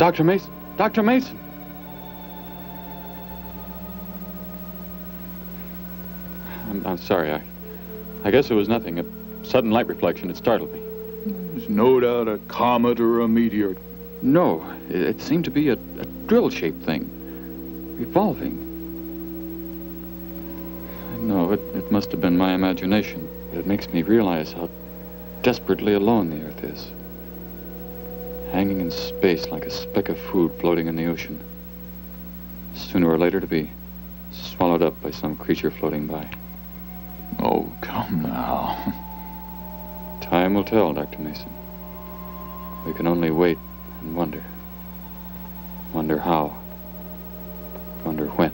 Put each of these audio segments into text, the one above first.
Dr. Mason! Dr. Mason! I'm sorry. I guess it was nothing. A sudden light reflection. It startled me. There's no doubt a comet or a meteor. No. It seemed to be a drill-shaped thing. Revolving. No, it must have been my imagination. It makes me realize how desperately alone the Earth is. Hanging in space like a speck of food floating in the ocean. Sooner or later to be swallowed up by some creature floating by. Oh, come now. Time will tell, Dr. Mason. We can only wait and wonder. Wonder how. Wonder when.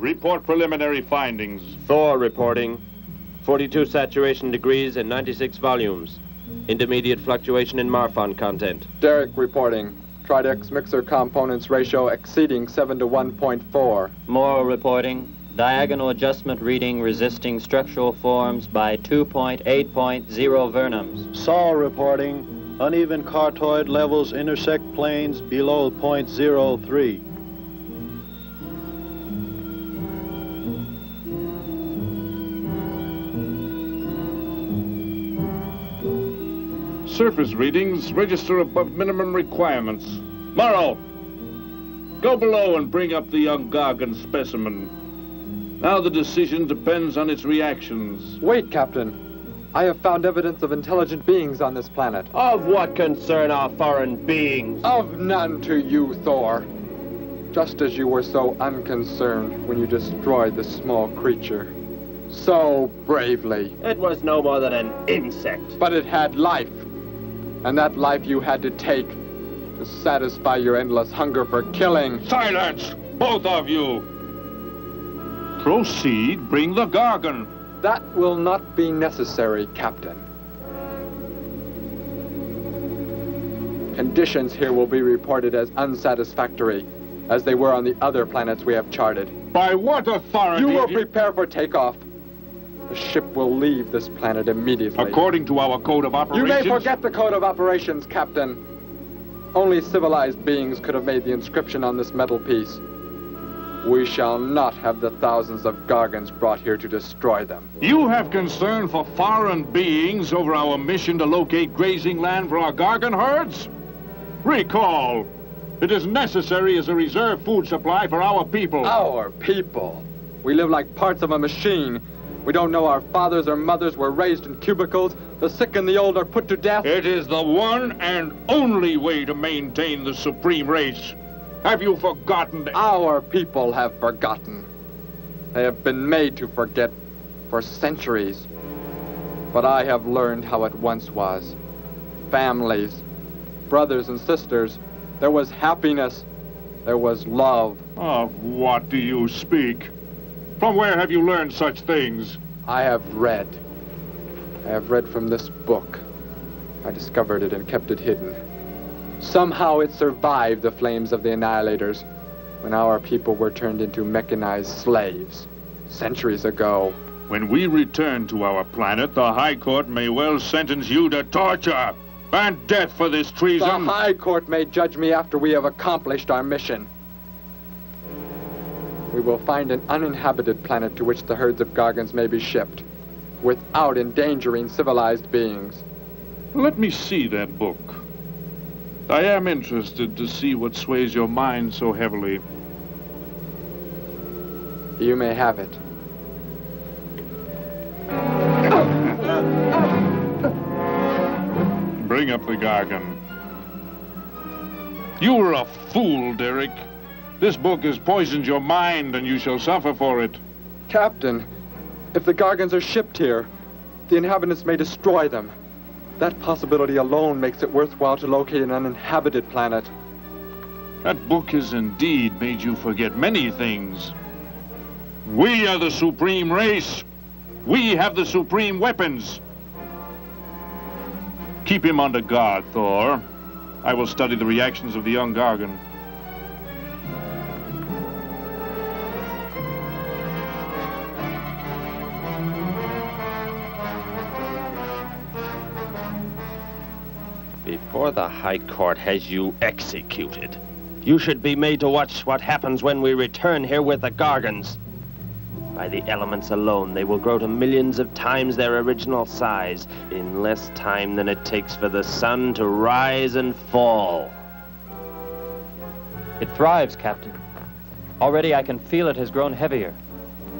Report preliminary findings. Thor reporting. 42 saturation degrees and 96 volumes. Intermediate fluctuation in Marfan content. Derek reporting. Tridex mixer components ratio exceeding 7:1.4. Morrow reporting. Diagonal adjustment reading resisting structural forms by 2.8.0 Vernums. Saul reporting. Uneven cartoid levels intersect planes below 0.03. surface readings register above minimum requirements. Morrow, go below and bring up the young Gargon specimen. Now the decision depends on its reactions. Wait, Captain. I have found evidence of intelligent beings on this planet. Of what concern are foreign beings? Of none to you, Thor. Just as you were so unconcerned when you destroyed the small creature. So bravely. It was no more than an insect. But it had life. And that life you had to take to satisfy your endless hunger for killing. Silence, both of you. Proceed, bring the Gargon. That will not be necessary, Captain. Conditions here will be reported as unsatisfactory, as they were on the other planets we have charted. By what authority? You will prepare for takeoff. The ship will leave this planet immediately. According to our code of operations? You may forget the code of operations, Captain. Only civilized beings could have made the inscription on this metal piece. We shall not have the thousands of Gargons brought here to destroy them. You have concern for foreign beings over our mission to locate grazing land for our Gargon herds? Recall. It is necessary as a reserve food supply for our people. Our people? We live like parts of a machine. We don't know our fathers or mothers were raised in cubicles. The sick and the old are put to death. It is the one and only way to maintain the supreme race. Have you forgotten? Our people have forgotten. They have been made to forget for centuries. But I have learned how it once was. Families, brothers and sisters. There was happiness. There was love. Of what do you speak? From where have you learned such things? I have read from this book. I discovered it and kept it hidden. Somehow it survived the flames of the Annihilators when our people were turned into mechanized slaves centuries ago. When we return to our planet, the High Court may well sentence you to torture and death for this treason. The High Court may judge me after we have accomplished our mission. We will find an uninhabited planet to which the herds of Gargons may be shipped, without endangering civilized beings. Let me see that book. I am interested to see what sways your mind so heavily. You may have it. Bring up the Gargon. You were a fool, Derek. This book has poisoned your mind, and you shall suffer for it. Captain, if the Gargons are shipped here, the inhabitants may destroy them. That possibility alone makes it worthwhile to locate an uninhabited planet. That book has indeed made you forget many things. We are the supreme race. We have the supreme weapons. Keep him under guard, Thor. I will study the reactions of the young Gargon. Before the High Court has you executed, you should be made to watch what happens when we return here with the Gargons. By the elements alone, they will grow to millions of times their original size in less time than it takes for the sun to rise and fall. It thrives, Captain. Already I can feel it has grown heavier.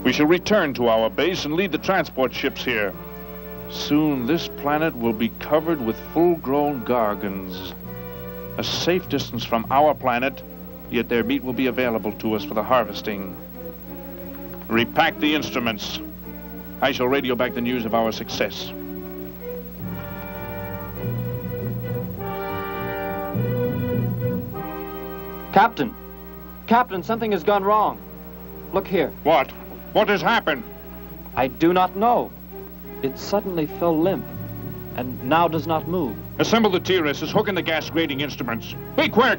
We shall return to our base and lead the transport ships here. Soon this planet will be covered with full-grown Gargons. A safe distance from our planet, yet their meat will be available to us for the harvesting. Repack the instruments. I shall radio back the news of our success. Captain! Captain, something has gone wrong. Look here. What? What has happened? I do not know. It suddenly fell limp and now does not move. Assemble the T-Reses, hook in the gas grading instruments. Be quick!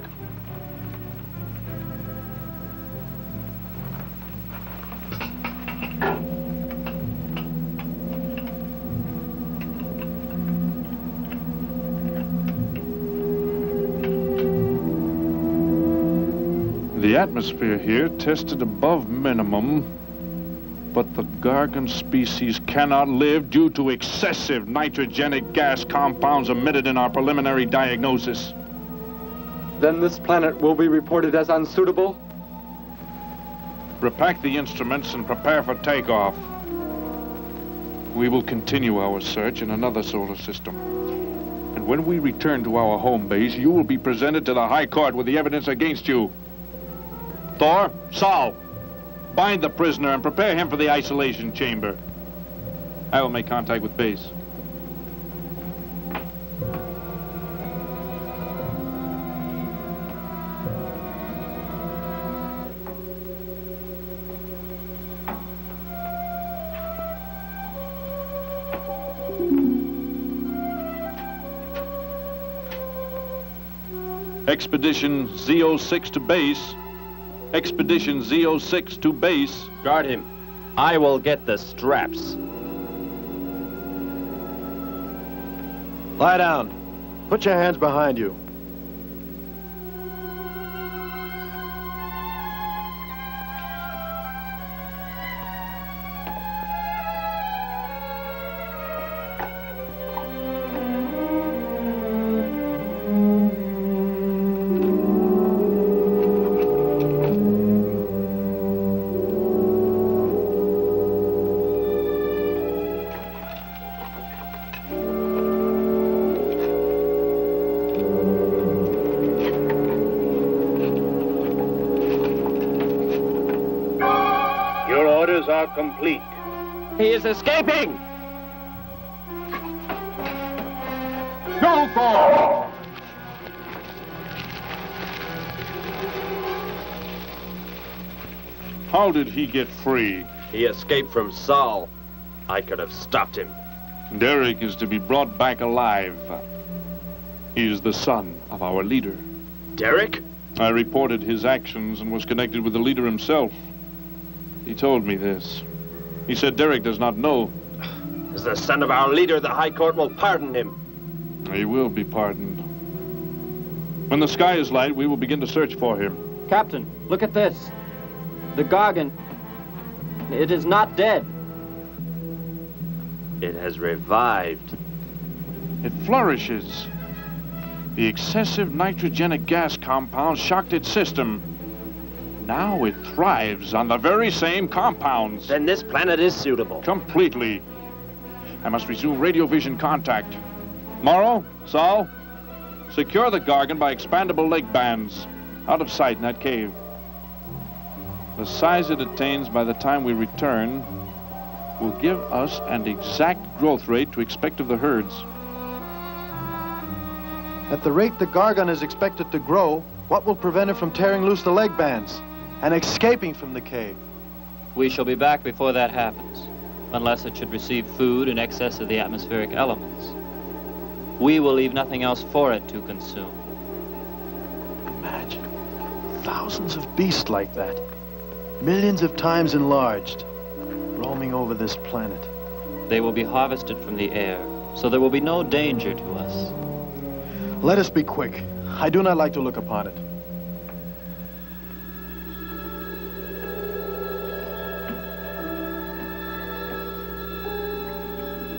The atmosphere here tested above minimum. But the Gargon species cannot live due to excessive nitrogenic gas compounds emitted in our preliminary diagnosis. Then this planet will be reported as unsuitable? Repack the instruments and prepare for takeoff. We will continue our search in another solar system. And when we return to our home base, you will be presented to the High Court with the evidence against you. Thor, Sol, bind the prisoner and prepare him for the isolation chamber. I will make contact with base. Expedition Z06 to base. Expedition Z06 to base. Guard him. I will get the straps. Lie down. Put your hands behind you. Complete. He is escaping! Go for it! How did he get free? He escaped from Sol. I could have stopped him. Derek is to be brought back alive. He is the son of our leader. Derek? I reported his actions and was connected with the leader himself. He told me this. He said Derek does not know. As the son of our leader, the High Court will pardon him. He will be pardoned. When the sky is light, we will begin to search for him. Captain, look at this. The Gargon, it is not dead. It has revived. It flourishes. The excessive nitrogenic gas compound shocked its system. Now it thrives on the very same compounds. Then this planet is suitable. Completely. I must resume radio vision contact. Morrow, Sol, secure the Gargon by expandable leg bands out of sight in that cave. The size it attains by the time we return will give us an exact growth rate to expect of the herds. At the rate the Gargon is expected to grow, what will prevent it from tearing loose the leg bands and escaping from the cave? We shall be back before that happens, unless it should receive food in excess of the atmospheric elements. We will leave nothing else for it to consume. Imagine, thousands of beasts like that, millions of times enlarged, roaming over this planet. They will be harvested from the air, so there will be no danger to us. Let us be quick. I do not like to look upon it.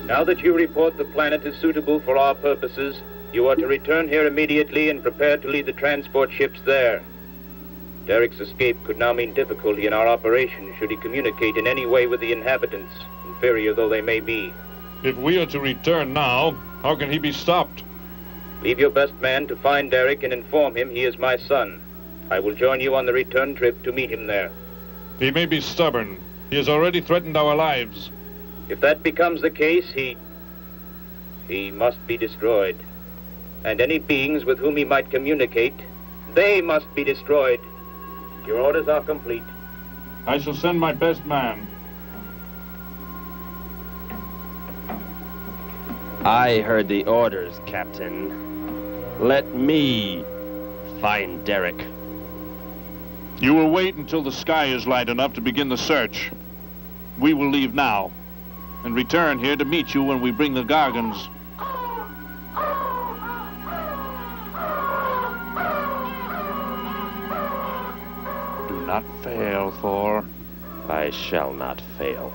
Now that you report the planet is suitable for our purposes, you are to return here immediately and prepare to lead the transport ships there. Derek's escape could now mean difficulty in our operation should he communicate in any way with the inhabitants, inferior though they may be. If we are to return now, how can he be stopped? Leave your best man to find Derek and inform him he is my son. I will join you on the return trip to meet him there. He may be stubborn. He has already threatened our lives. If that becomes the case, he must be destroyed. And any beings with whom he might communicate, they must be destroyed. Your orders are complete. I shall send my best man. I heard the orders, Captain. Let me find Derek. You will wait until the sky is light enough to begin the search. We will leave now and return here to meet you when we bring the Gargons. Do not fail, Thor. I shall not fail.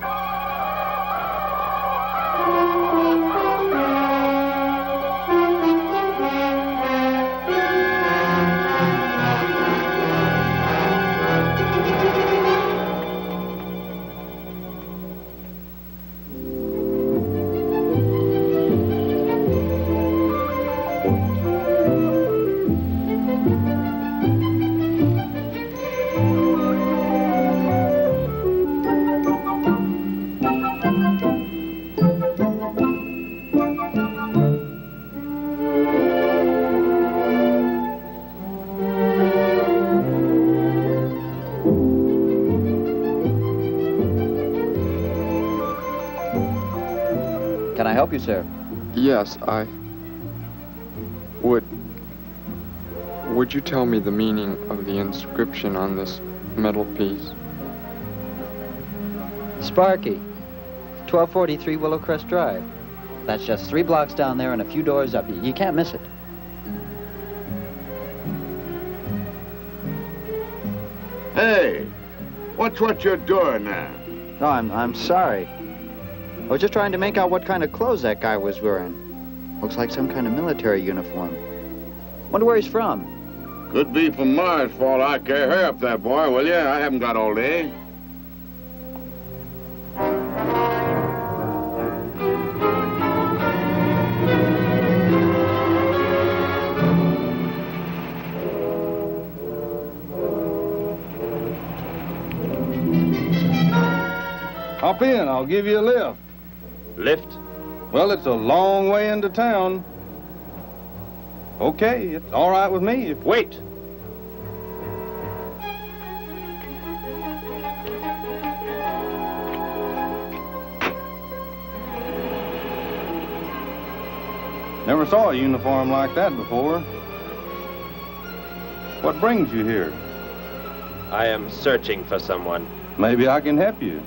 You, sir? Yes, I would. Would you tell me the meaning of the inscription on this metal piece? Sparky, 1243 Willowcrest Drive. That's just 3 blocks down there and a few doors up. You can't miss it. Hey, what's what you're doing now? Oh, I'm sorry. I was just trying to make out what kind of clothes that guy was wearing. Looks like some kind of military uniform. Wonder where he's from. Could be from Mars, for all I care. Hurry up there, boy, will you? I haven't got all day. Hop in, I'll give you a lift. Lift? Well, it's a long way into town. Okay, it's all right with me. Wait. Never saw a uniform like that before. What brings you here? I am searching for someone. Maybe I can help you.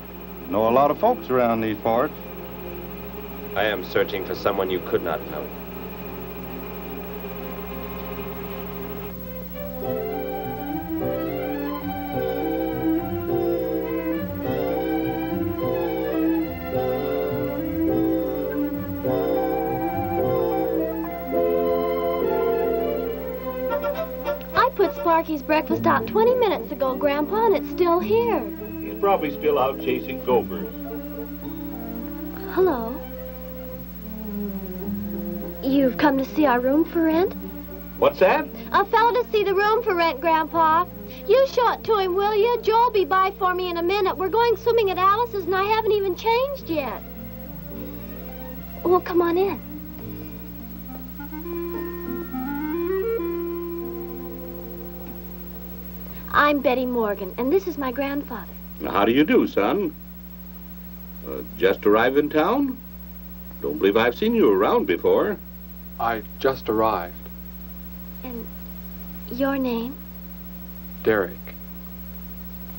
Know a lot of folks around these parts. I am searching for someone you could not know. I put Sparky's breakfast out 20 minutes ago, Grandpa, and it's still here. He's probably still out chasing gophers. Hello. You've come to see our room for rent? What's that? A fellow to see the room for rent, Grandpa. You show it to him, will you? Joe'll be by for me in a minute. We're going swimming at Alice's, and I haven't even changed yet. Well, come on in. I'm Betty Morgan, and this is my grandfather. Now, how do you do, son? Just arrived in town? Don't believe I've seen you around before. I just arrived. And your name? Derek.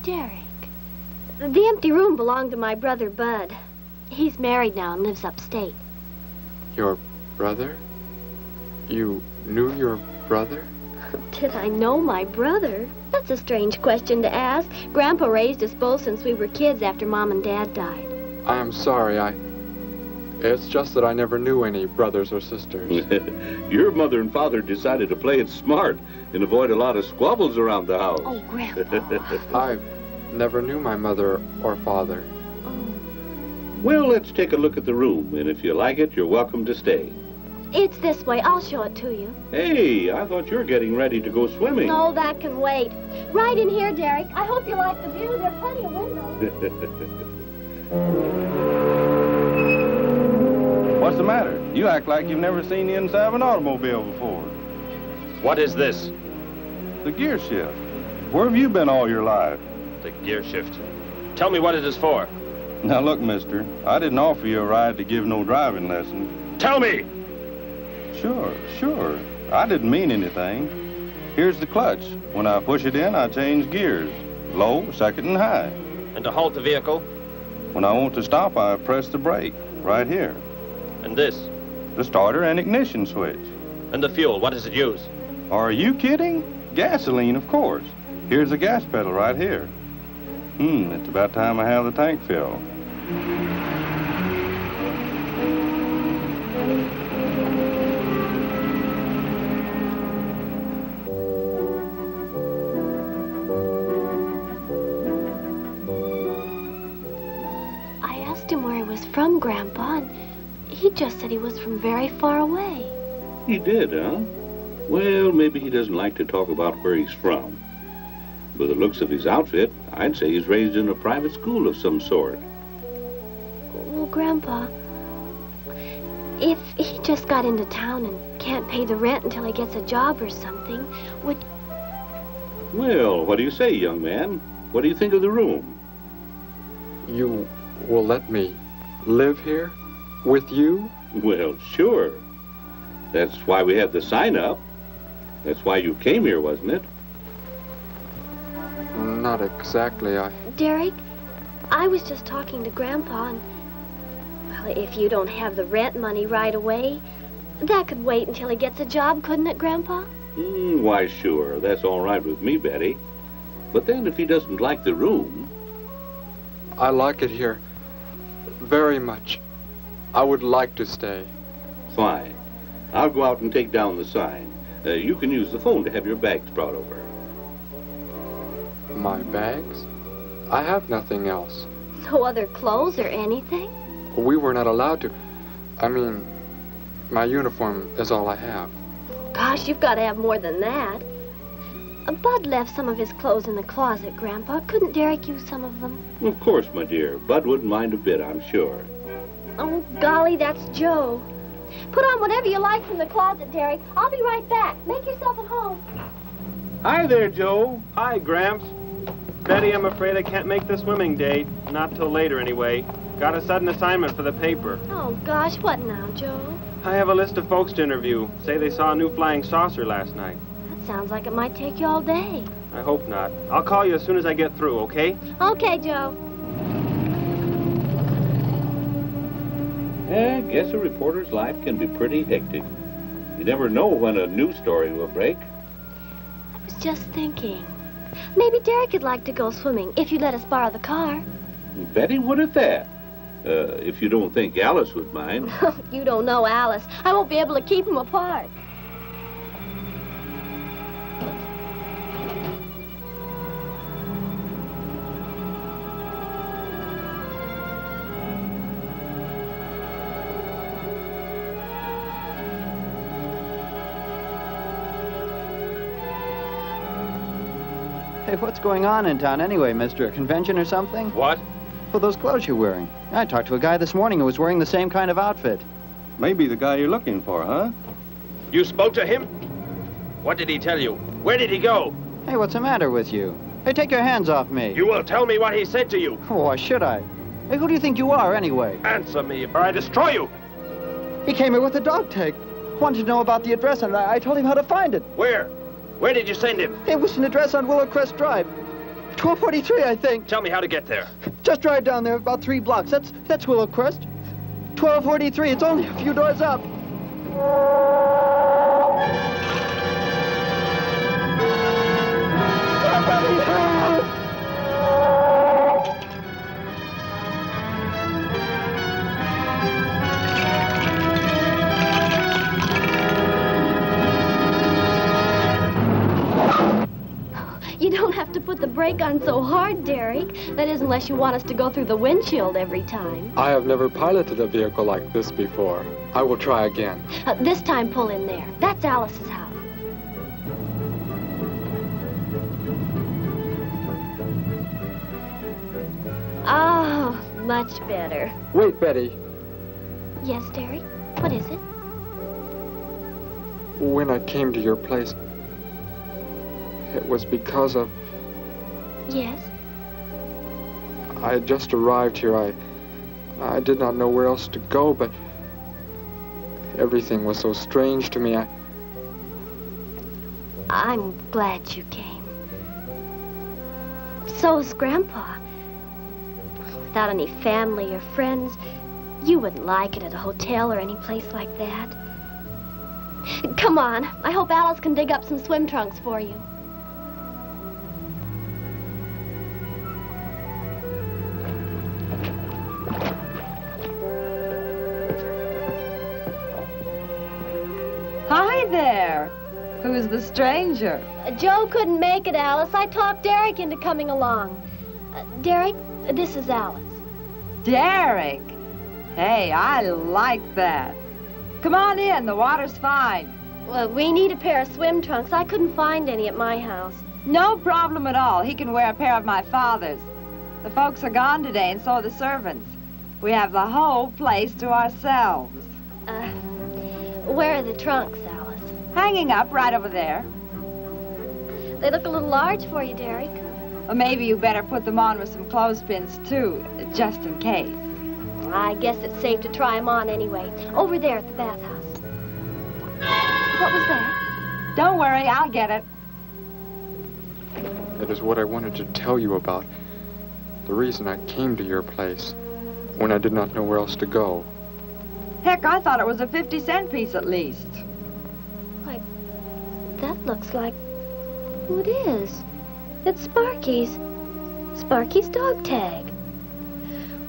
Derek. The empty room belonged to my brother, Bud. He's married now and lives upstate. Your brother? You knew your brother? Did I know my brother? That's a strange question to ask. Grandpa raised us both since we were kids after Mom and Dad died. I am sorry, It's just that I never knew any brothers or sisters. Your mother and father decided to play it smart and avoid a lot of squabbles around the house. Oh, Grandpa. I never knew my mother or father. Oh. Well, let's take a look at the room, and if you like it, you're welcome to stay. It's this way. I'll show it to you. Hey, I thought you were getting ready to go swimming. No, that can wait. Right in here, Derek. I hope you like the view. There are plenty of windows. What's the matter? You act like you've never seen the inside of an automobile before. What is this? The gear shift. Where have you been all your life? The gear shift. Tell me what it is for. Now look, mister, I didn't offer you a ride to give no driving lesson. Tell me! Sure. I didn't mean anything. Here's the clutch. When I push it in, I change gears. Low, second, and high. And to halt the vehicle? When I want to stop, I press the brake. Right here. And this? The starter and ignition switch. And the fuel, what does it use? Are you kidding? Gasoline, of course. Here's the gas pedal right here. It's about time I have the tank filled. I asked him where he was from, Grandpa, and he just said he was from very far away. He did, huh? Well, maybe he doesn't like to talk about where he's from. By the looks of his outfit, I'd say he's raised in a private school of some sort. Well, Grandpa, if he just got into town and can't pay the rent until he gets a job or something, would... Well, what do you say, young man? What do you think of the room? You will let me live here? With you? Well, sure. That's why we had the sign up. That's why you came here, wasn't it? Not exactly, Derek, I was just talking to Grandpa, and... Well, if you don't have the rent money right away, that could wait until he gets a job, couldn't it, Grandpa? Why, sure. That's all right with me, Betty. But then if he doesn't like the room... I like it here. Very much. I would like to stay. Fine. I'll go out and take down the sign. You can use the phone to have your bags brought over. My bags? I have nothing else. No other clothes or anything? We were not allowed to. I mean, my uniform is all I have. Gosh, you've got to have more than that. Bud left some of his clothes in the closet, Grandpa. Couldn't Derek use some of them? Of course, my dear. Bud wouldn't mind a bit, I'm sure. Oh, golly, that's Joe. Put on whatever you like from the closet, Derek. I'll be right back. Make yourself at home. Hi there, Joe. Hi, Gramps. Betty, I'm afraid I can't make the swimming date. Not till later, anyway. Got a sudden assignment for the paper. Oh, gosh, what now, Joe? I have a list of folks to interview. Say they saw a new flying saucer last night. That sounds like it might take you all day. I hope not. I'll call you as soon as I get through, okay? Okay, Joe. I guess a reporter's life can be pretty hectic. You never know when a news story will break. I was just thinking... Maybe Derek would like to go swimming, if you'd let us borrow the car. Betty would at that. If you don't think Alice would mind. You don't know Alice. I won't be able to keep them apart. Hey, what's going on in town anyway, mister? A convention or something? What? Well, those clothes you're wearing. I talked to a guy this morning who was wearing the same kind of outfit. Maybe the guy you're looking for, huh? You spoke to him? What did he tell you? Where did he go? Hey, what's the matter with you? Hey, take your hands off me. You will tell me what he said to you. Oh, why should I? Hey, who do you think you are anyway? Answer me or I destroy you. He came here with a dog tag. Wanted to know about the address and I told him how to find it. Where? Where did you send him? It was an address on Willowcrest Drive. 1243, I think. Tell me how to get there. Just drive down there, about 3 blocks. That's Willowcrest. 1243, it's only a few doors up. Somebody help! To put the brake on so hard, Derek. That is, unless you want us to go through the windshield every time. I have never piloted a vehicle like this before. I will try again. This time, pull in there. That's Alice's house. Oh, much better. Wait, Betty. Yes, Derek? What is it? When I came to your place, it was because of... Yes? I had just arrived here. I did not know where else to go, but everything was so strange to me. I'm glad you came. So's Grandpa. Without any family or friends, you wouldn't like it at a hotel or any place like that. Come on. I hope Alice can dig up some swim trunks for you. Who's the stranger? Joe couldn't make it, Alice. I talked Derek into coming along. Derek, this is Alice. Derek? Hey, I like that. Come on in. The water's fine. Well, we need a pair of swim trunks. I couldn't find any at my house. No problem at all. He can wear a pair of my father's. The folks are gone today, and so are the servants. We have the whole place to ourselves. Where are the trunks, Alice? Hanging up right over there. They look a little large for you, Derek. Well, maybe you better put them on with some clothespins, too, just in case. I guess it's safe to try them on anyway. Over there at the bathhouse. What was that? Don't worry, I'll get it. That is what I wanted to tell you about. The reason I came to your place when I did not know where else to go. Heck, I thought it was a 50-cent piece at least. Why, that looks like who it is. It's Sparky's. Sparky's dog tag.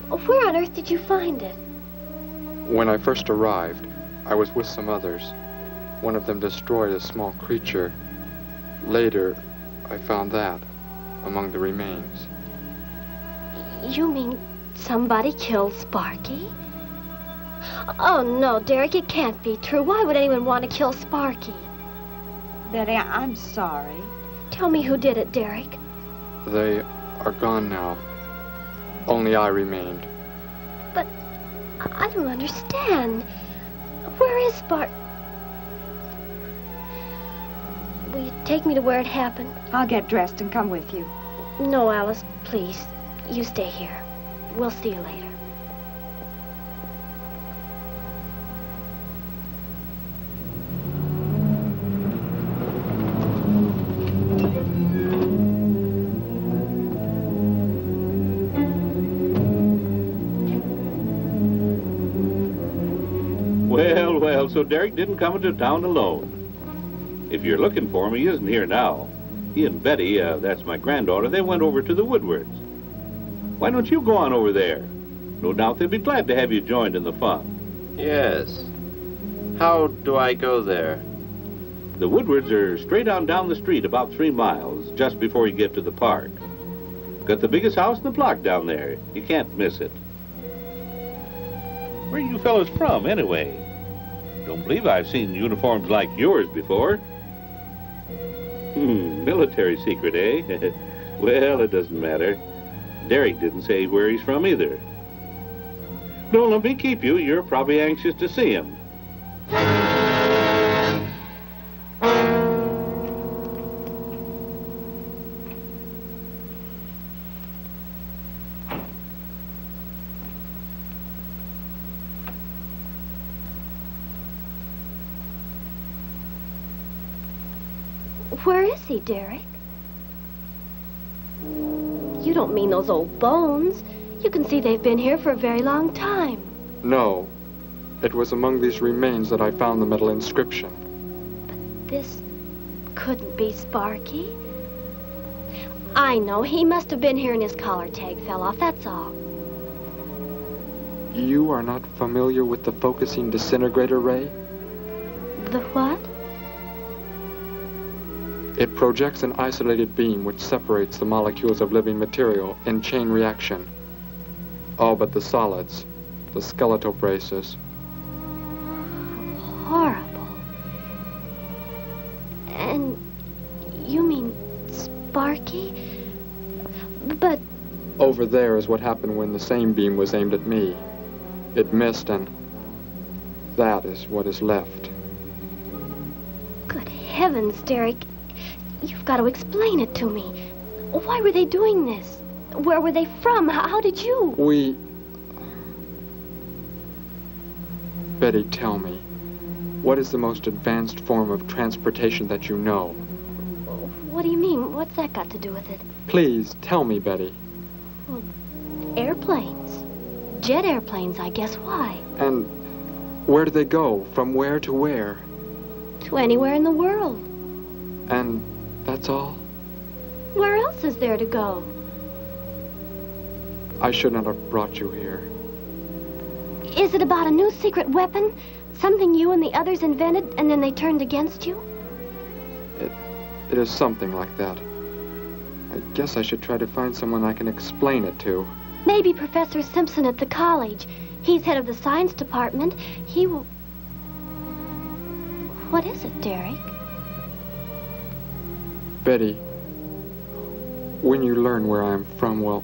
Where on earth did you find it? When I first arrived, I was with some others. One of them destroyed a small creature. Later, I found that among the remains. You mean somebody killed Sparky? Oh, no, Derek, it can't be true. Why would anyone want to kill Sparky? Betty, I'm sorry. Tell me who did it, Derek. They are gone now. Only I remained. But I don't understand. Where is Sparky? Will you take me to where it happened? I'll get dressed and come with you. No, Alice, please. You stay here. We'll see you later. Well, well, so Derek didn't come into town alone. If you're looking for him, he isn't here now. He and Betty, that's my granddaughter, they went over to the Woodwards. Why don't you go on over there? No doubt they'll be glad to have you joined in the fun. Yes. How do I go there? The Woodwards are straight on down the street about 3 miles, just before you get to the park. Got the biggest house in the block down there. You can't miss it. Where are you fellas from, anyway? Don't believe I've seen uniforms like yours before. Military secret, eh? Well, it doesn't matter. Derek didn't say where he's from either. Don't let me keep you. You're probably anxious to see him. Where is he, Derek? You don't mean those old bones. You can see they've been here for a very long time. No. It was among these remains that I found the metal inscription. But this couldn't be Sparky. I know. He must have been here and his collar tag fell off. That's all. You are not familiar with the focusing disintegrator ray? The what? It projects an isolated beam which separates the molecules of living material in chain reaction. All but the solids, the skeletal braces. Horrible. And you mean Sparky? But... Over there is what happened when the same beam was aimed at me. It missed, and that is what is left. Good heavens, Derek. You've got to explain it to me. Why were they doing this? Where were they from? How did you... We... Betty, tell me, what is the most advanced form of transportation that you know? What do you mean? What's that got to do with it? Please, tell me, Betty. Well, airplanes. Jet airplanes, I guess. Why? And where do they go? From where to where? To anywhere in the world. And... that's all? Where else is there to go? I should not have brought you here. Is it about a new secret weapon? Something you and the others invented and then they turned against you? It is something like that. I guess I should try to find someone I can explain it to. Maybe Professor Simpson at the college. He's head of the science department. He will... What is it, Derek? Betty, when you learn where I am from, well,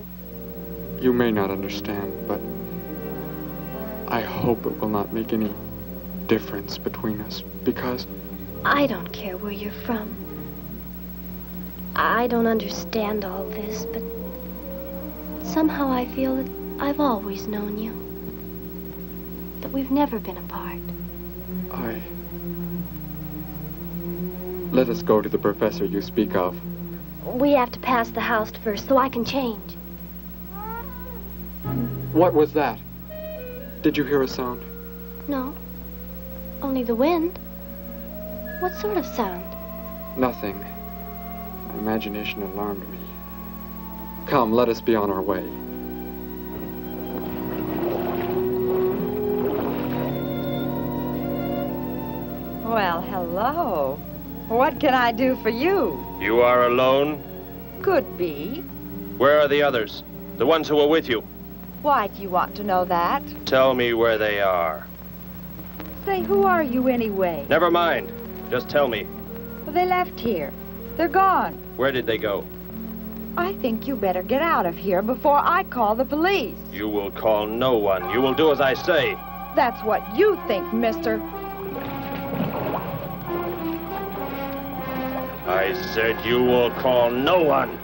you may not understand, but I hope it will not make any difference between us, because... I don't care where you're from. I don't understand all this, but somehow I feel that I've always known you. That we've never been apart. Let us go to the professor you speak of. We have to pass the house first, so I can change. What was that? Did you hear a sound? No. Only the wind. What sort of sound? Nothing. My imagination alarmed me. Come, let us be on our way. Well, hello. What can I do for you? You are alone? Could be. Where are the others? The ones who were with you? Why do you want to know that? Tell me where they are. Say, who are you anyway? Never mind. Just tell me. Well, they left here. They're gone. Where did they go? I think you better get out of here before I call the police. You will call no one. You will do as I say. That's what you think, mister. I said you will call no one.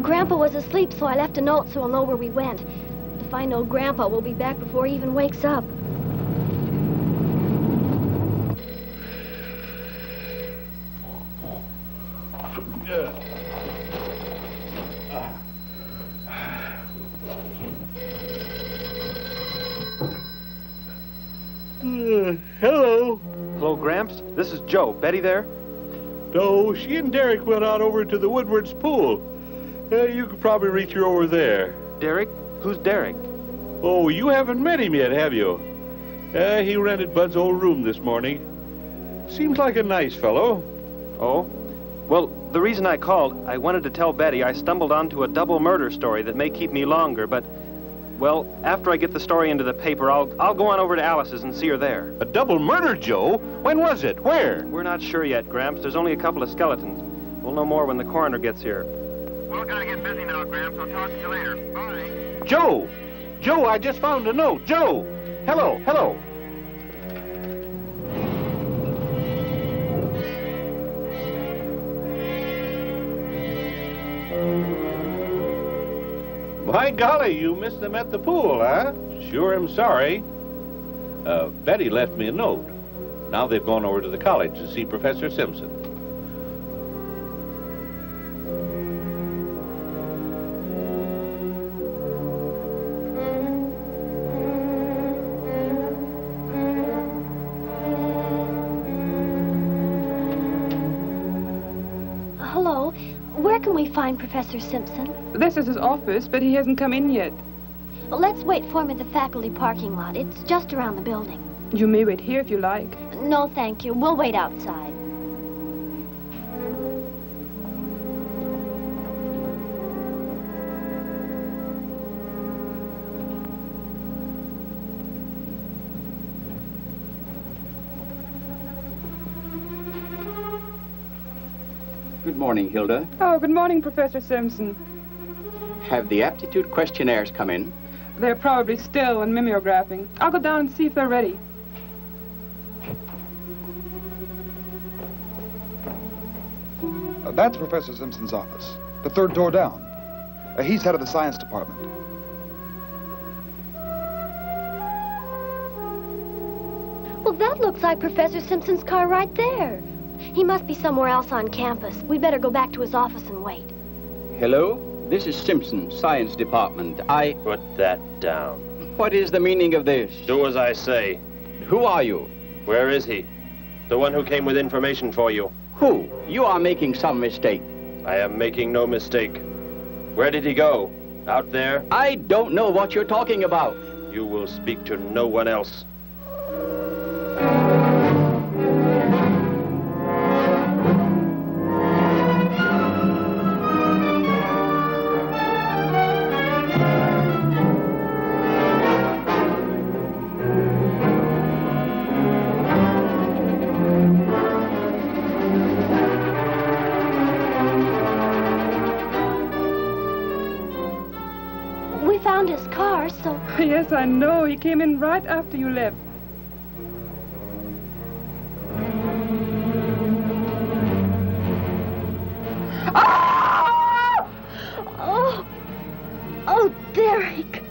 Grandpa was asleep, so I left a note so he'll know where we went. If I know Grandpa, we'll be back before he even wakes up. Hello. Hello, Gramps. This is Joe. Betty there? No, she and Derek went out over to the Woodward's pool. You could probably reach her over there. Derek? Who's Derek? Oh, you haven't met him yet, have you? He rented Bud's old room this morning. Seems like a nice fellow. Oh? Well, the reason I called, I wanted to tell Betty I stumbled onto a double murder story that may keep me longer, but... Well, after I get the story into the paper, I'll go on over to Alice's and see her there. A double murder, Joe? When was it? Where? We're not sure yet, Gramps. There's only a couple of skeletons. We'll know more when the coroner gets here. Well, gotta get busy now, Gramps. I'll talk to you later. Bye. Joe! Joe, I just found a note. Joe! Hello, hello. By golly, you missed them at the pool, huh? Sure am sorry. Betty left me a note. Now they've gone over to the college to see Professor Simpson. Find Professor Simpson? This is his office, but he hasn't come in yet. Well, let's wait for him at the faculty parking lot. It's just around the building. You may wait here if you like. No, thank you. We'll wait outside. Good morning, Hilda. Oh, good morning, Professor Simpson. Have the aptitude questionnaires come in? They're probably still in mimeographing. I'll go down and see if they're ready. That's Professor Simpson's office, the third door down. He's head of the science department. Well, that looks like Professor Simpson's car right there. He must be somewhere else on campus. We better go back to his office and wait. Hello? This is Simpson, science department. I... Put that down. What is the meaning of this? Do as I say. Who are you? Where is he? The one who came with information for you. Who? You are making some mistake. I am making no mistake. Where did he go? Out there? I don't know what you're talking about. You will speak to no one else. Yes, I know. He came in right after you left. Ah! Oh, Derek.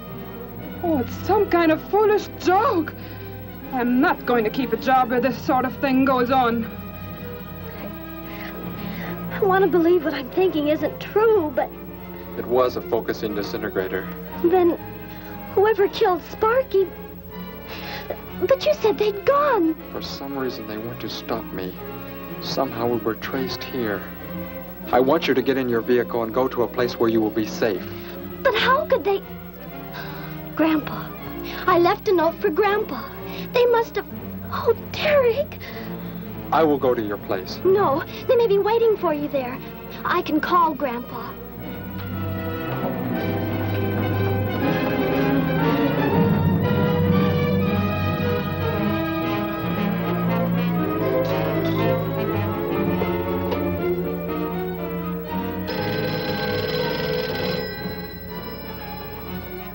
Oh, it's some kind of foolish joke. I'm not going to keep a job where this sort of thing goes on. I want to believe what I'm thinking isn't true, but... It was a focusing disintegrator. Then... Whoever killed Sparky, but you said they'd gone. For some reason, they want to stop me. Somehow we were traced here. I want you to get in your vehicle and go to a place where you will be safe. But how could they? Grandpa, I left a note for Grandpa. They must have, oh, Derek. I will go to your place. No, they may be waiting for you there. I can call Grandpa.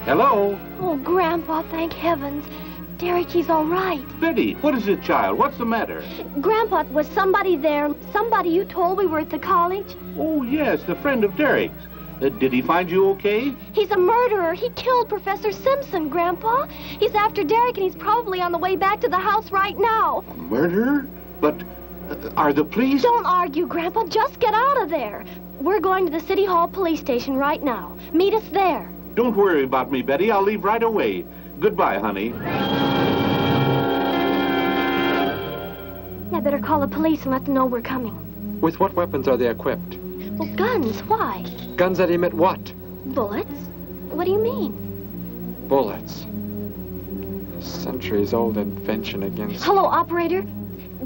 Hello? Oh, Grandpa, thank heavens. Derek, he's all right. Betty, what is it, child? What's the matter? Grandpa, was somebody there? Somebody you told we were at the college? Oh, yes, the friend of Derek's. Did he find you okay? He's a murderer. He killed Professor Simpson, Grandpa. He's after Derek, and he's probably on the way back to the house right now. A murderer? But are the police... Don't argue, Grandpa. Just get out of there. We're going to the City Hall police station right now. Meet us there. Don't worry about me, Betty. I'll leave right away. Goodbye, honey. I better call the police and let them know we're coming. With what weapons are they equipped? Well, guns. Why? Guns that emit what? Bullets. What do you mean? Bullets. A centuries-old invention against... Hello, operator.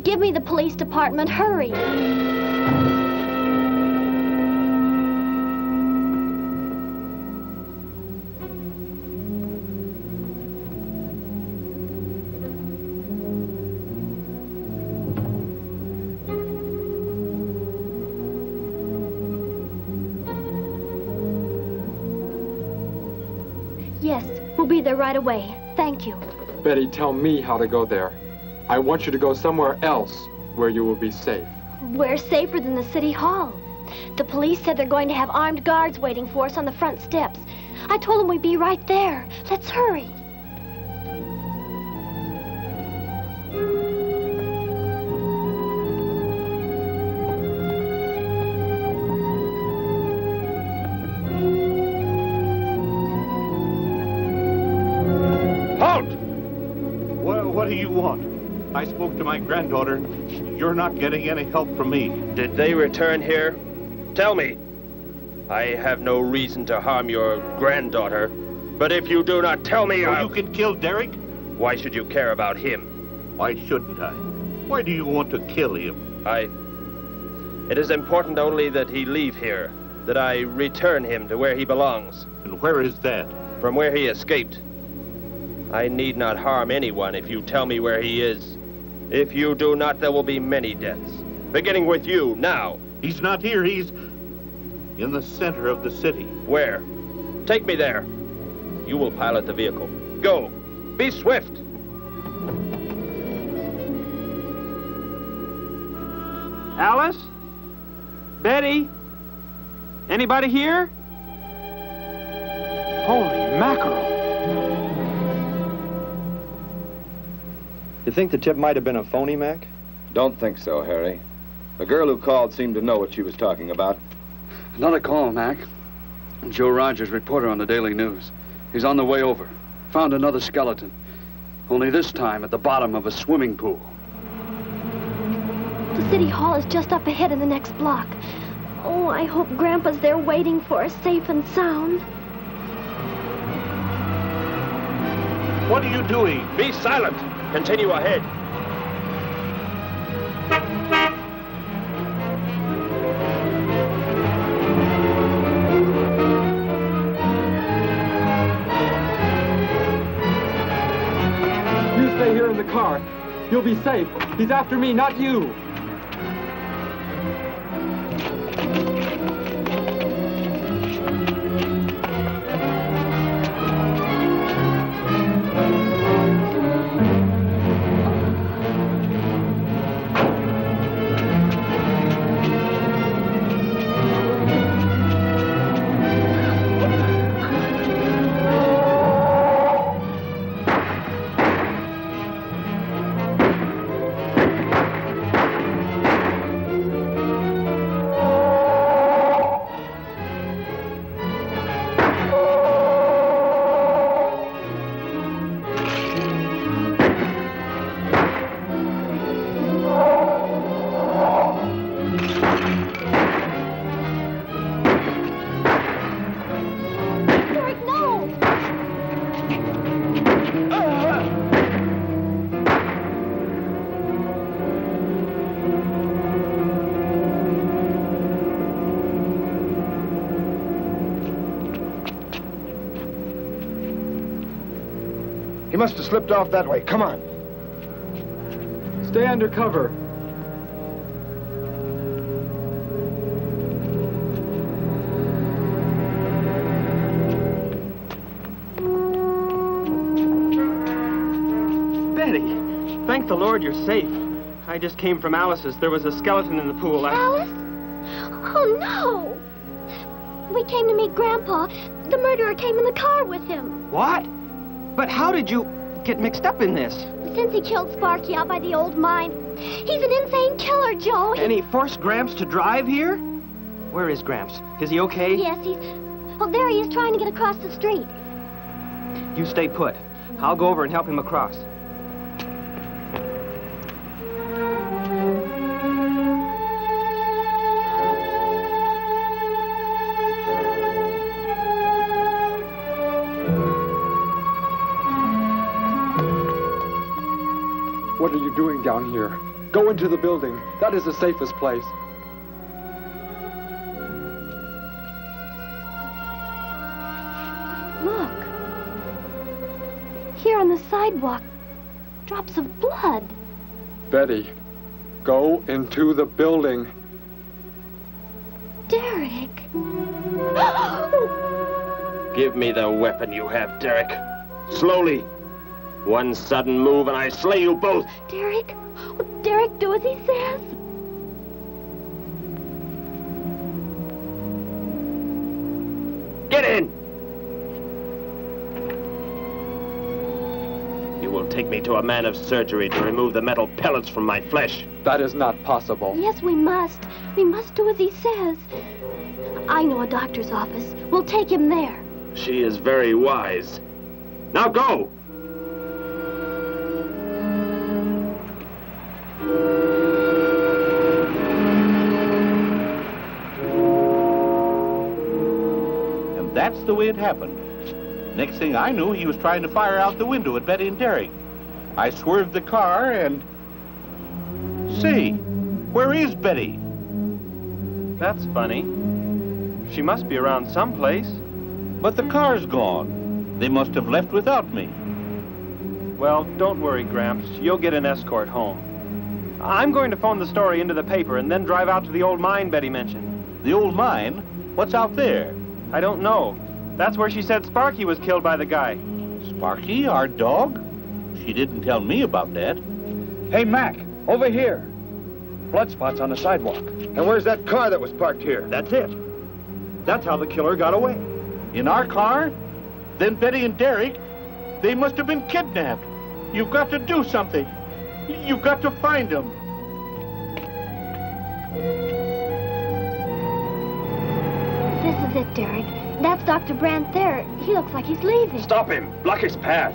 Give me the police department. Hurry. Be there right away. Thank you. Betty, tell me how to go there. I want you to go somewhere else where you will be safe. We're safer than the City Hall. The police said they're going to have armed guards waiting for us on the front steps. I told them we'd be right there. Let's hurry. I spoke to my granddaughter. You're not getting any help from me. Did they return here? Tell me. I have no reason to harm your granddaughter, but if you do not tell me, you can kill Derek? Why should you care about him? Why shouldn't I? Why do you want to kill him? It is important only that he leave here, that I return him to where he belongs. And where is that? From where he escaped. I need not harm anyone if you tell me where he is. If you do not, there will be many deaths, beginning with you, now. He's not here, he's in the center of the city. Where? Take me there. You will pilot the vehicle. Go, be swift. Alice? Betty? Anybody here? Holy mackerel. You think the tip might have been a phony, Mac? Don't think so, Harry. The girl who called seemed to know what she was talking about. Another call, Mac. Joe Rogers, reporter on the Daily News. He's on the way over. Found another skeleton. Only this time at the bottom of a swimming pool. The city hall is just up ahead in the next block. Oh, I hope Grandpa's there waiting for us, safe and sound. What are you doing? Be silent. Continue ahead. You stay here in the car. You'll be safe. He's after me, not you. He must have slipped off that way. Come on. Stay under cover. Betty, thank the Lord you're safe. I just came from Alice's. There was a skeleton in the pool. Alice? Oh, no. We came to meet Grandpa. The murderer came in the car with him. What? But how did you get mixed up in this? Since he killed Sparky out by the old mine. He's an insane killer, Joe. And he forced Gramps to drive here? Where is Gramps? Is he okay? Yes, he's... Oh, there he is, trying to get across the street. You stay put. I'll go over and help him across. What are you doing down here? Go into the building. That is the safest place. Look. Here on the sidewalk, drops of blood. Betty, go into the building. Derek. Give me the weapon you have, Derek. Slowly. One sudden move and I slay you both. Derek? Oh, Derek, do as he says. Get in! You will take me to a man of surgery to remove the metal pellets from my flesh. That is not possible. Yes, we must. We must do as he says. I know a doctor's office. We'll take him there. She is very wise. Now go! That's the way it happened. Next thing I knew, he was trying to fire out the window at Betty and Derek. I swerved the car and... Say, where is Betty? That's funny. She must be around someplace. But the car's gone. They must have left without me. Well, don't worry, Gramps. You'll get an escort home. I'm going to phone the story into the paper and then drive out to the old mine Betty mentioned. The old mine? What's out there? I don't know. That's where she said Sparky was killed by the guy. Sparky, our dog? She didn't tell me about that. Hey, Mac, over here. Blood spots on the sidewalk. And where's that car that was parked here? That's it. That's how the killer got away. In our car? Then Betty and Derek, they must have been kidnapped. You've got to do something. You've got to find them. This is it, Derek. That's Dr. Brandt there. He looks like he's leaving. Stop him. Block his path.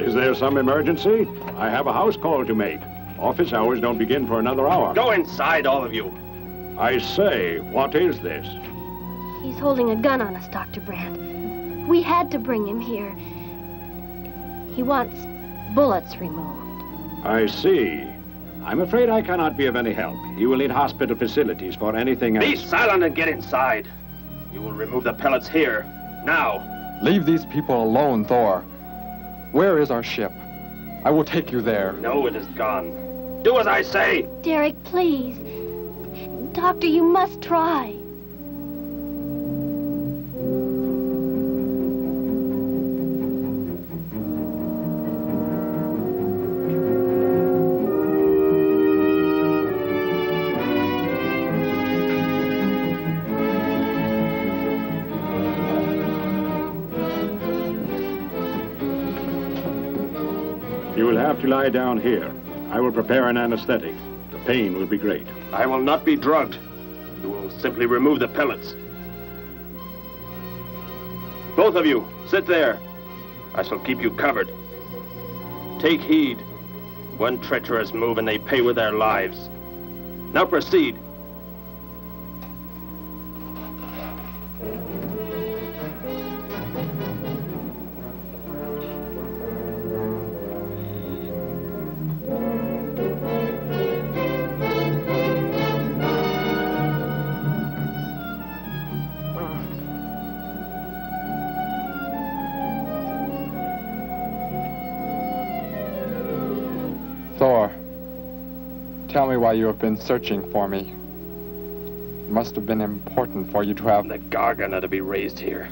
Is there some emergency? I have a house call to make. Office hours don't begin for another hour. Go inside, all of you. I say, what is this? He's holding a gun on us, Dr. Brandt. We had to bring him here. He wants bullets removed. I see. I'm afraid I cannot be of any help. You will need hospital facilities for anything else. Be silent and get inside. You will remove the pellets here, now. Leave these people alone, Thor. Where is our ship? I will take you there. No, it is gone. Do as I say. Derek, please. Doctor, you must try. You lie down here. I will prepare an anesthetic. The pain will be great. I will not be drugged. You will simply remove the pellets. Both of you, sit there. I shall keep you covered. Take heed. One treacherous move and they pay with their lives. Now proceed. Why you have been searching for me. It must have been important for you to have... The Gargon ought to be raised here.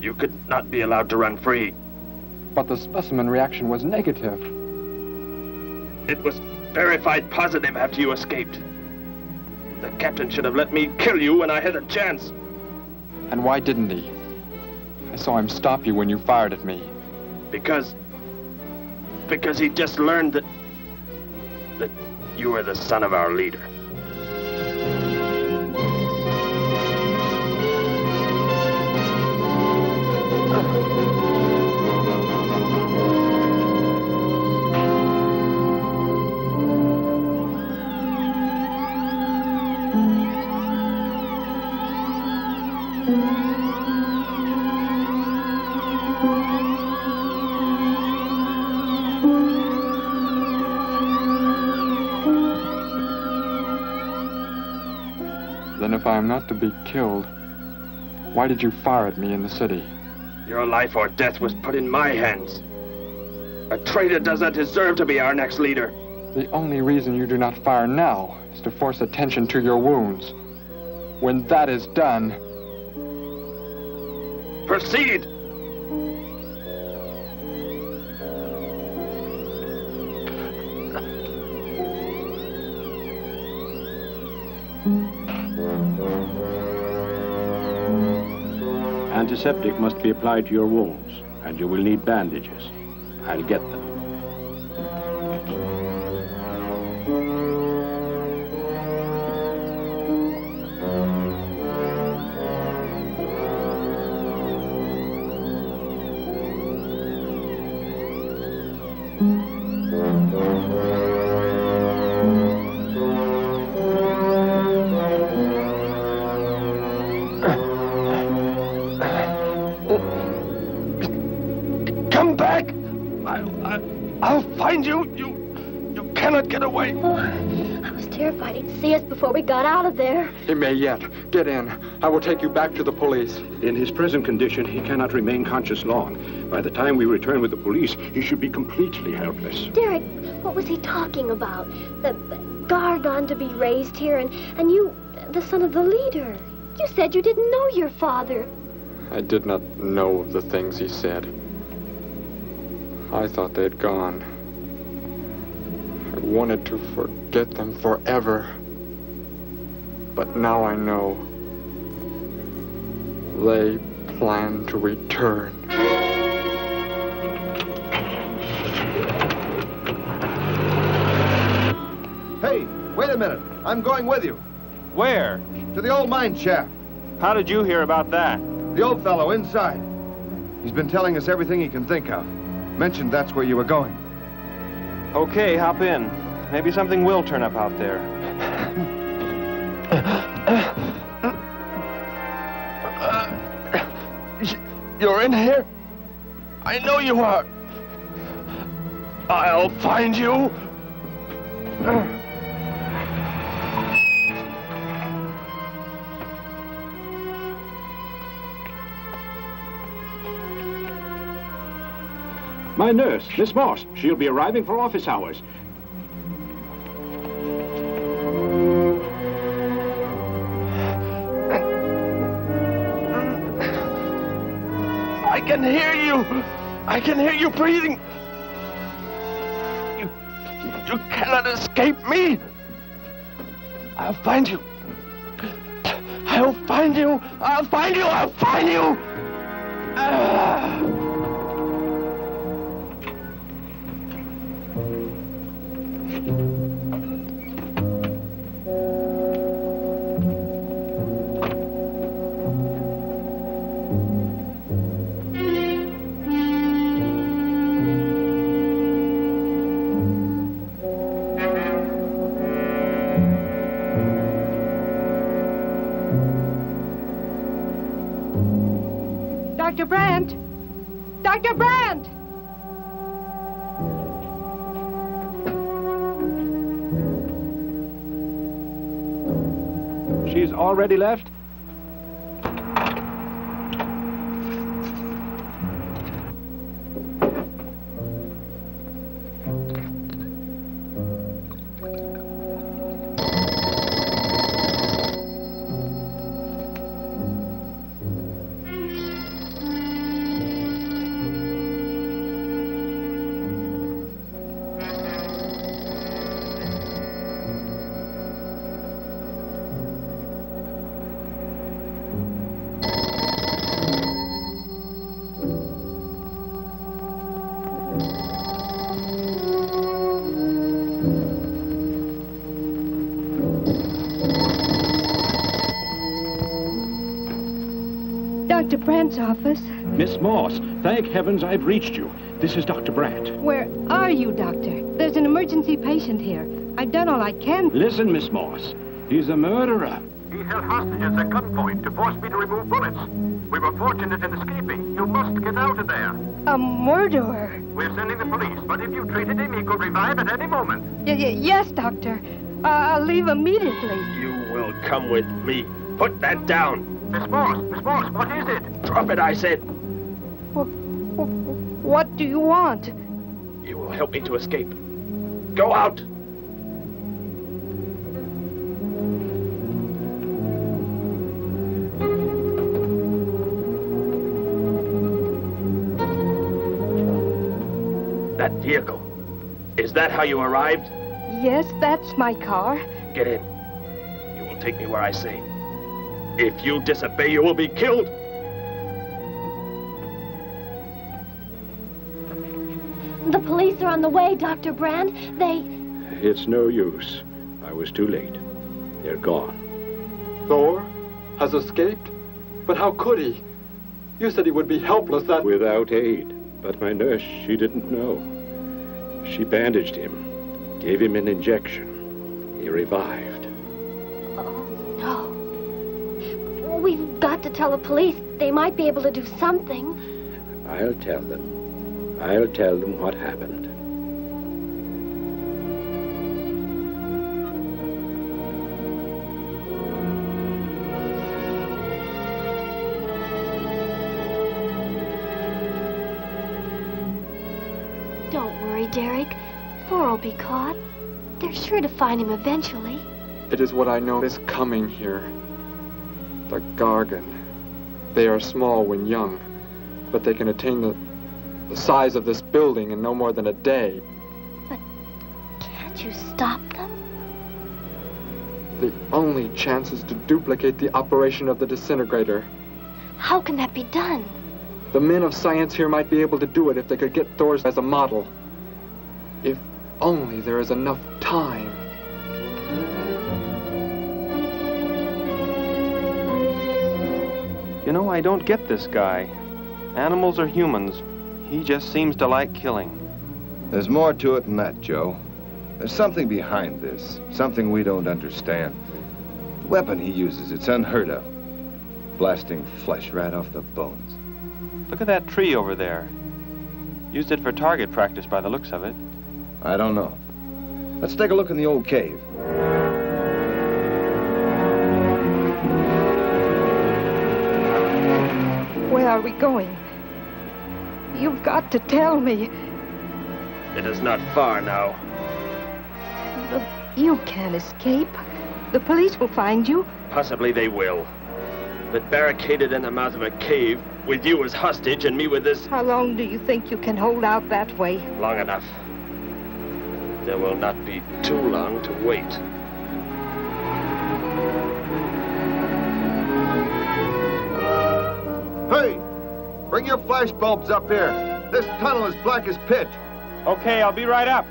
You could not be allowed to run free. But the specimen reaction was negative. It was verified positive after you escaped. The captain should have let me kill you when I had a chance. And why didn't he? I saw him stop you when you fired at me. Because he just learned that you are the son of our leader. I'm not to be killed. Why did you fire at me in the city? Your life or death was put in my hands. A traitor does not deserve to be our next leader. The only reason you do not fire now is to force attention to your wounds. When that is done... Proceed! Antiseptic must be applied to your wounds, and you will need bandages. I'll get them. He may yet. Get in. I will take you back to the police. In his present condition, he cannot remain conscious long. By the time we return with the police, he should be completely helpless. Derek, what was he talking about? The Gargon to be raised here, and you, the son of the leader. You said you didn't know your father. I did not know of the things he said. I thought they had gone. I wanted to forget them forever. But now I know. They plan to return. Hey, wait a minute. I'm going with you. Where? To the old mine shaft. How did you hear about that? The old fellow inside. He's been telling us everything he can think of. Mentioned that's where you were going. Okay, hop in. Maybe something will turn up out there. You're in here? I know you are. I'll find you. My nurse, Miss Morse. She'll be arriving for office hours. I can hear you. I can hear you breathing. You cannot escape me. I'll find you. I'll find you. I'll find you. I'll find you. Dr. Brandt! Dr. Brandt! She's already left? Dr. Brandt's office. Miss Morse, thank heavens I've reached you. This is Dr. Brandt. Where are you, Doctor? There's an emergency patient here. I've done all I can. Listen, Miss Morse. He's a murderer. He held hostages at gunpoint to force me to remove bullets. We were fortunate in escaping. You must get out of there. A murderer? We're sending the police, but if you treated him, he could revive at any moment. Yes, Doctor. I'll leave immediately. You will come with me. Put that down. Miss Morse, what is it? Drop it, I said. What do you want? You will help me to escape. Go out. That vehicle, is that how you arrived? Yes, that's my car. Get in. You will take me where I say. If you disobey, you will be killed. The police are on the way, Dr. Brand. They... It's no use. I was too late. They're gone. Thor has escaped? But how could he? You said he would be helpless that... Without aid. But my nurse, she didn't know. She bandaged him, gave him an injection. He revived. Oh, no. We've got to tell the police. They might be able to do something. I'll tell them. I'll tell them what happened. Don't worry, Derek. Thor will be caught. They're sure to find him eventually. It is what I know is coming here. The Gargon. They are small when young, but they can attain the size of this building in no more than a day. But can't you stop them? The only chance is to duplicate the operation of the disintegrator. How can that be done? The men of science here might be able to do it if they could get Thor as a model. If only there is enough time. You know, I don't get this guy. Animals are humans. He just seems to like killing. There's more to it than that, Joe. There's something behind this, something we don't understand. The weapon he uses, it's unheard of. Blasting flesh right off the bones. Look at that tree over there. Used it for target practice by the looks of it. I don't know. Let's take a look in the old cave. Where are we going? You've got to tell me. It is not far now. But you can't escape. The police will find you. Possibly they will. But barricaded in the mouth of a cave, with you as hostage and me with this... How long do you think you can hold out that way? Long enough. There will not be too long to wait. Hey! Bring your flash bulbs up here. This tunnel is black as pitch. Okay, I'll be right up.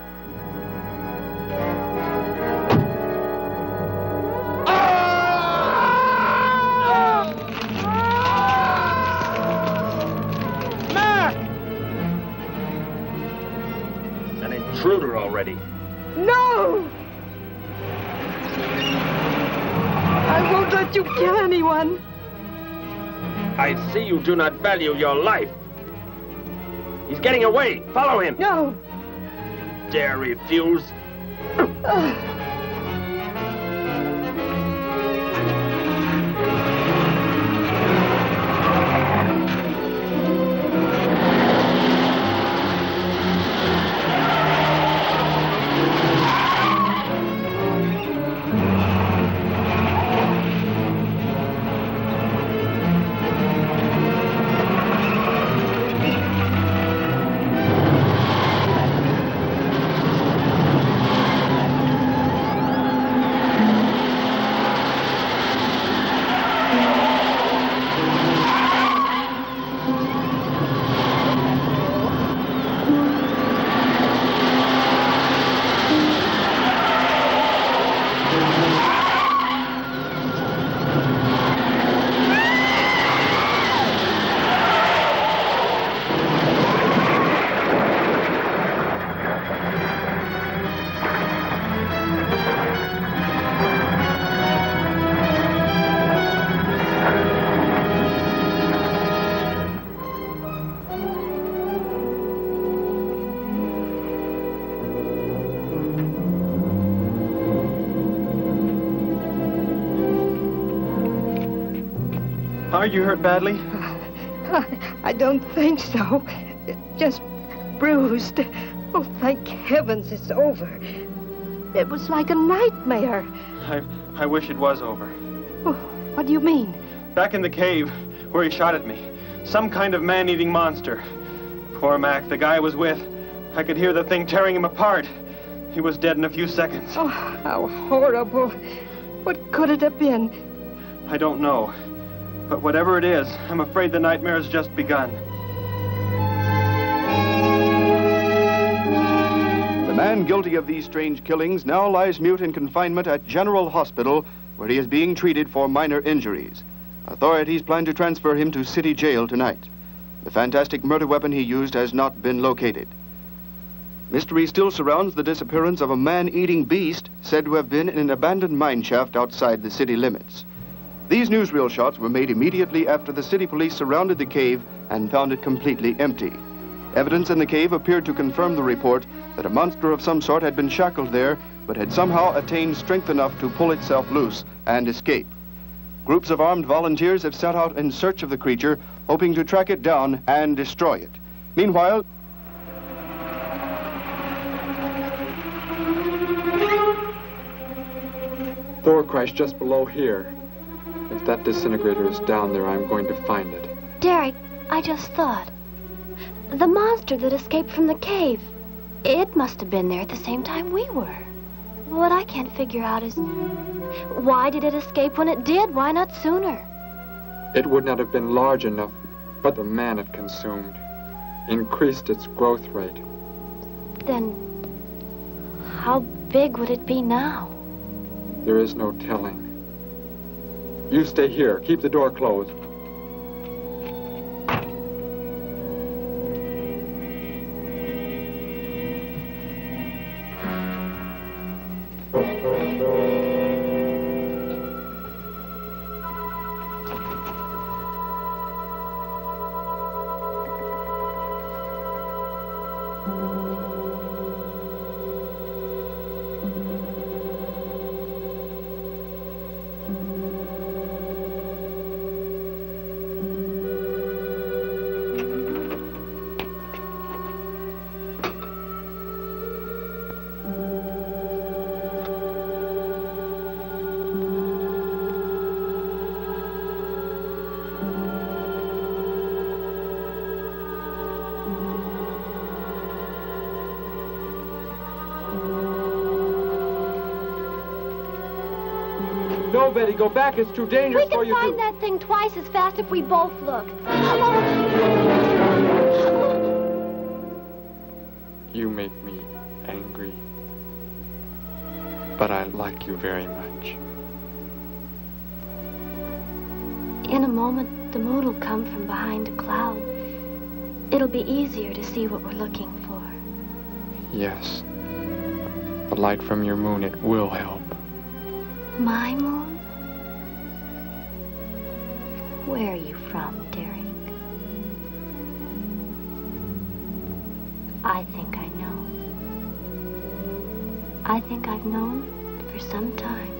Intruder already. No! I won't let you kill anyone. I see you do not value your life. He's getting away. Follow him. No. Dare refuse? Are you hurt badly? I don't think so. Just bruised. Oh, thank heavens it's over. It was like a nightmare. I wish it was over. Oh, what do you mean? Back in the cave where he shot at me. Some kind of man-eating monster. Poor Mac, the guy I was with. I could hear the thing tearing him apart. He was dead in a few seconds. Oh, how horrible. What could it have been? I don't know. But whatever it is, I'm afraid the nightmare has just begun. The man guilty of these strange killings now lies mute in confinement at General Hospital, where he is being treated for minor injuries. Authorities plan to transfer him to city jail tonight. The fantastic murder weapon he used has not been located. Mystery still surrounds the disappearance of a man-eating beast said to have been in an abandoned mine shaft outside the city limits. These newsreel shots were made immediately after the city police surrounded the cave and found it completely empty. Evidence in the cave appeared to confirm the report that a monster of some sort had been shackled there, but had somehow attained strength enough to pull itself loose and escape. Groups of armed volunteers have set out in search of the creature, hoping to track it down and destroy it. Meanwhile... Thor crashed just below here. If that disintegrator is down there, I'm going to find it. Derek, I just thought. The monster that escaped from the cave. It must have been there at the same time we were. What I can't figure out is, why did it escape when it did? Why not sooner? It would not have been large enough, but the man it consumed increased its growth rate. Then, how big would it be now? There is no telling. You stay here. Keep the door closed. Betty, go back. It's too dangerous for you. We can find that thing twice as fast if we both look. You make me angry. But I like you very much. In a moment, the moon will come from behind a cloud. It'll be easier to see what we're looking for. Yes. The light from your moon, it will help. My moon? Where are you from, Derek? I think I know. I think I've known for some time.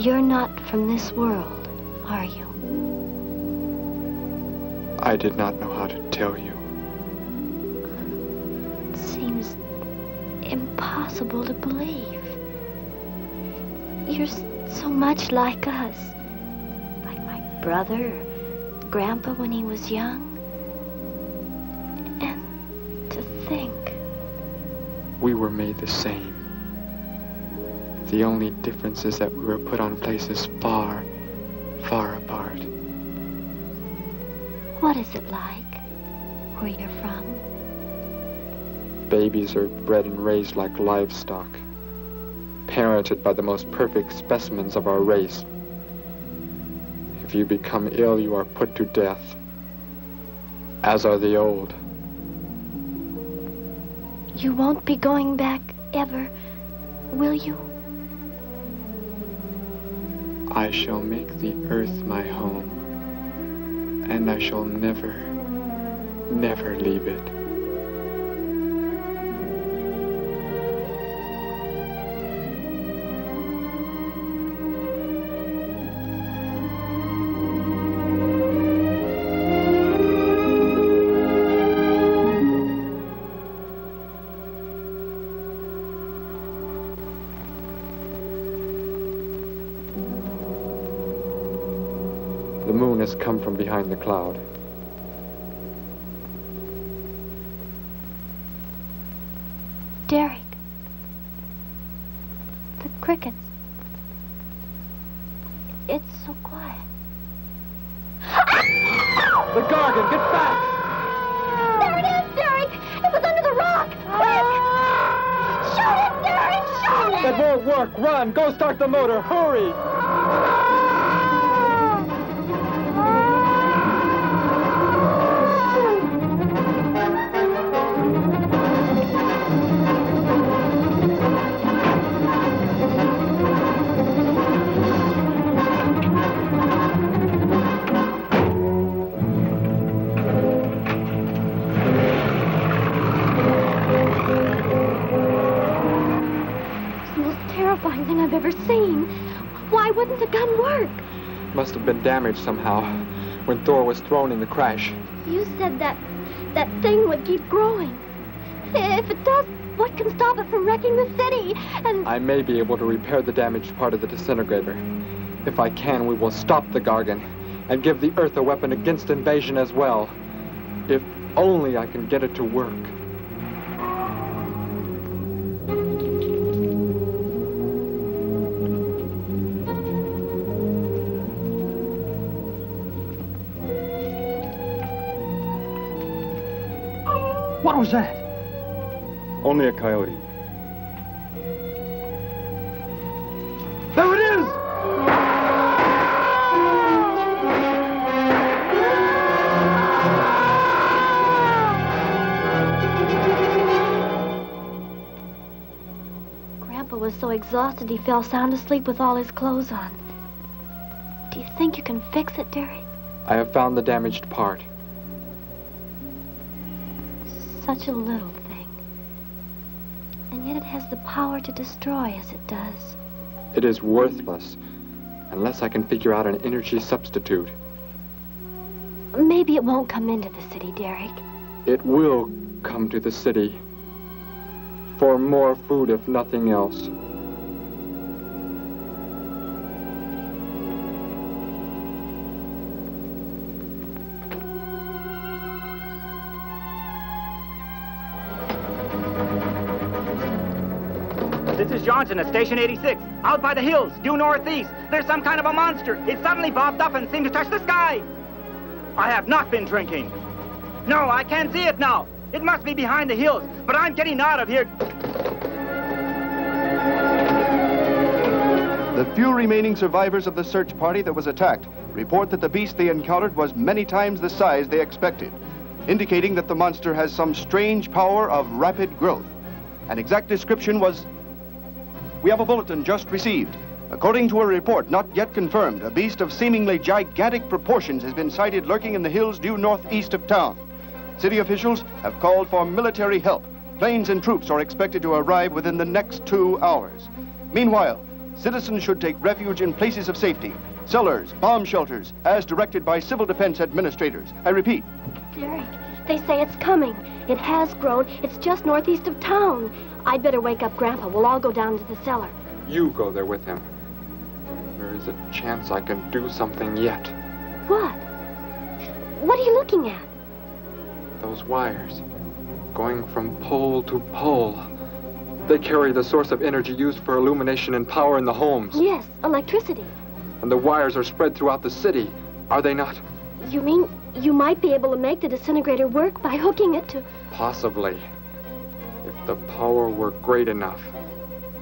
You're not from this world, are you? I did not know how to tell you. It seems impossible to believe. You're so much like us. Like my brother, Grandpa when he was young. And to think, we were made the same. The only difference is that we were put on places far, far apart. What is it like where you're from? Babies are bred and raised like livestock, parented by the most perfect specimens of our race. If you become ill, you are put to death, as are the old. You won't be going back ever, will you? I shall make the earth my home, and I shall never, never leave it. Come from behind the cloud. Derek, the crickets. It's so quiet. The Gargon, get back! There it is, Derek! It was under the rock! Quick! Shoot it, Derek! Shoot it! That won't work. Run! Go start the motor. Hurry! Been damaged somehow when Thor was thrown in the crash. You said that thing would keep growing. If it does, What can stop it from wrecking the city? And I may be able to repair the damaged part of the disintegrator. If I can, we will stop the Gargon and give the Earth a weapon against invasion as well. If only I can get it to work. What was that? Only a coyote. There it is! Grandpa was so exhausted he fell sound asleep with all his clothes on. Do you think you can fix it, Derek? I have found the damaged part. Such a little thing. And yet it has the power to destroy as it does. It is worthless, unless I can figure out an energy substitute. Maybe it won't come into the city, Derek. It will come to the city. For more food, if nothing else. Johnson at Station 86, out by the hills, due northeast. There's some kind of a monster. It suddenly bobbed up and seemed to touch the sky. I have not been drinking. No, I can't see it now. It must be behind the hills, but I'm getting out of here. The few remaining survivors of the search party that was attacked report that the beast they encountered was many times the size they expected, indicating that the monster has some strange power of rapid growth. An exact description was... We have a bulletin just received. According to a report not yet confirmed, a beast of seemingly gigantic proportions has been sighted lurking in the hills due northeast of town. City officials have called for military help. Planes and troops are expected to arrive within the next 2 hours. Meanwhile, citizens should take refuge in places of safety, cellars, bomb shelters, as directed by civil defense administrators. I repeat. Derek, they say it's coming. It has grown. It's just northeast of town. I'd better wake up Grandpa. We'll all go down to the cellar. You go there with him. There is a chance I can do something yet. What? What are you looking at? Those wires, going from pole to pole. They carry the source of energy used for illumination and power in the homes. Yes, electricity. And the wires are spread throughout the city, are they not? You mean you might be able to make the disintegrator work by hooking it to... Possibly. If the power were great enough.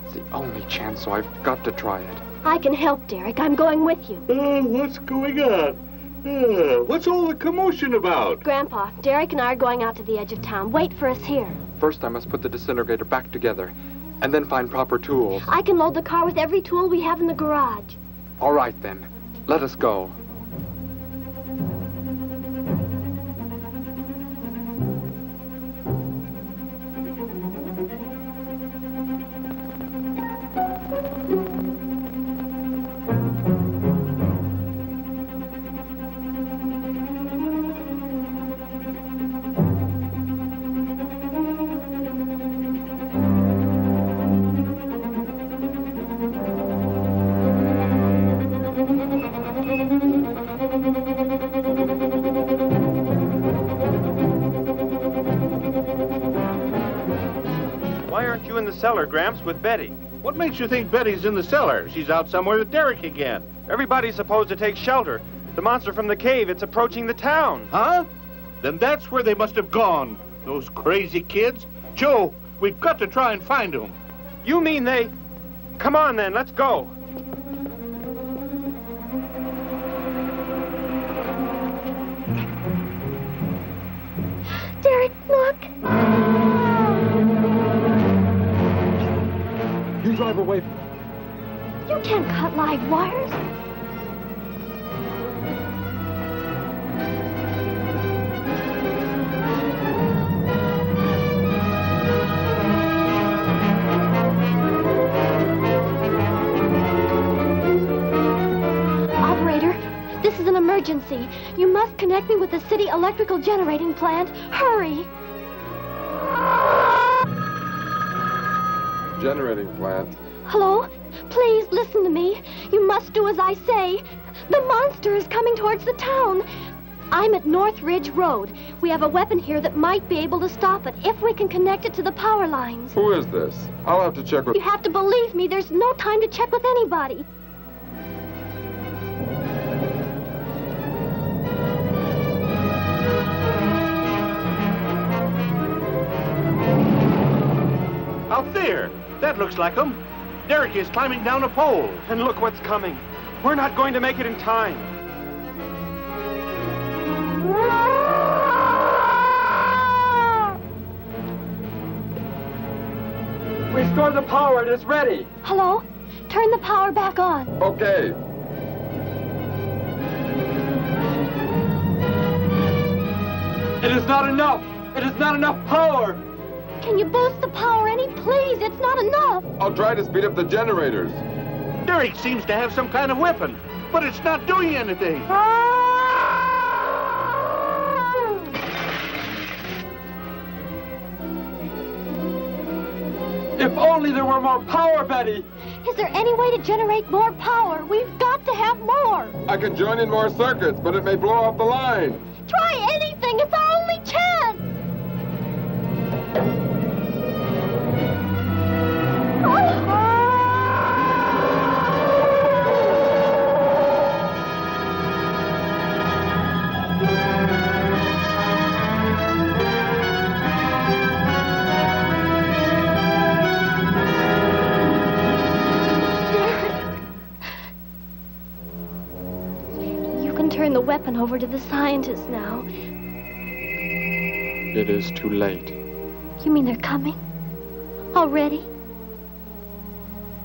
It's the only chance, so I've got to try it. I can help, Derek. I'm going with you. What's going on? What's all the commotion about? Grandpa, Derek and I are going out to the edge of town. Wait for us here. First, I must put the disintegrator back together, and then find proper tools. I can load the car with every tool we have in the garage. All right, then. Let us go. Cellar, Gramps, with Betty. What makes you think Betty's in the cellar? She's out somewhere with Derek again. Everybody's supposed to take shelter. The monster from the cave, it's approaching the town. Huh? Then that's where they must have gone, those crazy kids. Joe, we've got to try and find them. You mean they... Come on then, let's go. Derek, look. Drive away. You can't cut live wires. Operator, this is an emergency. You must connect me with the city electrical generating plant. Hurry. generating plant. Hello? Please listen to me. You must do as I say. The monster is coming towards the town. I'm at North Ridge Road. We have a weapon here that might be able to stop it if we can connect it to the power lines. Who is this? I'll have to check with... You have to believe me. There's no time to check with anybody. Out there. That looks like him. Derek is climbing down a pole. And look what's coming. We're not going to make it in time. Restore the power, it is ready. Hello? Turn the power back on. Okay. It is not enough. It is not enough power. Can you boost the power any, please? It's not enough. I'll try to speed up the generators. Derek seems to have some kind of weapon, but it's not doing anything. If only there were more power, Betty! Is there any way to generate more power? We've got to have more! I could join in more circuits, but it may blow off the line. Try anything! It's our only chance! Oh. The weapon over to the scientists now. It is too late. You mean they're coming? Already?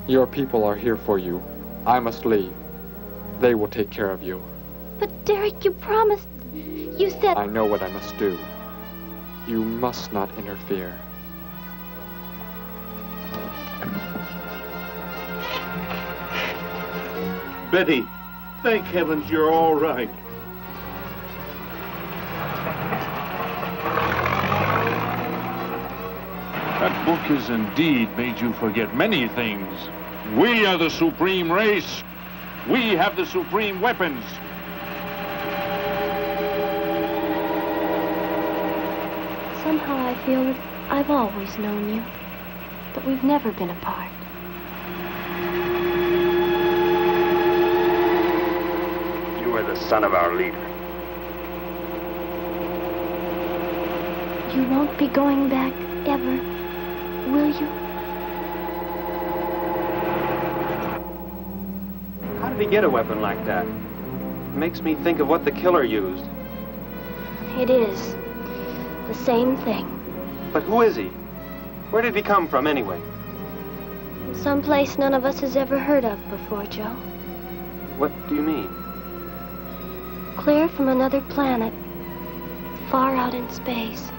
Your people are here for you. I must leave. They will take care of you. But Derek, you promised. You said... I know what I must do. You must not interfere. Betty. Thank heavens you're all right. That book has indeed made you forget many things. We are the supreme race. We have the supreme weapons. Somehow I feel that I've always known you, that we've never been apart. The son of our leader. You won't be going back ever, will you? How did he get a weapon like that? It makes me think of what the killer used. It is the same thing. But who is he? Where did he come from anyway? Someplace none of us has ever heard of before, Joe. What do you mean? Clear from another planet, far out in space.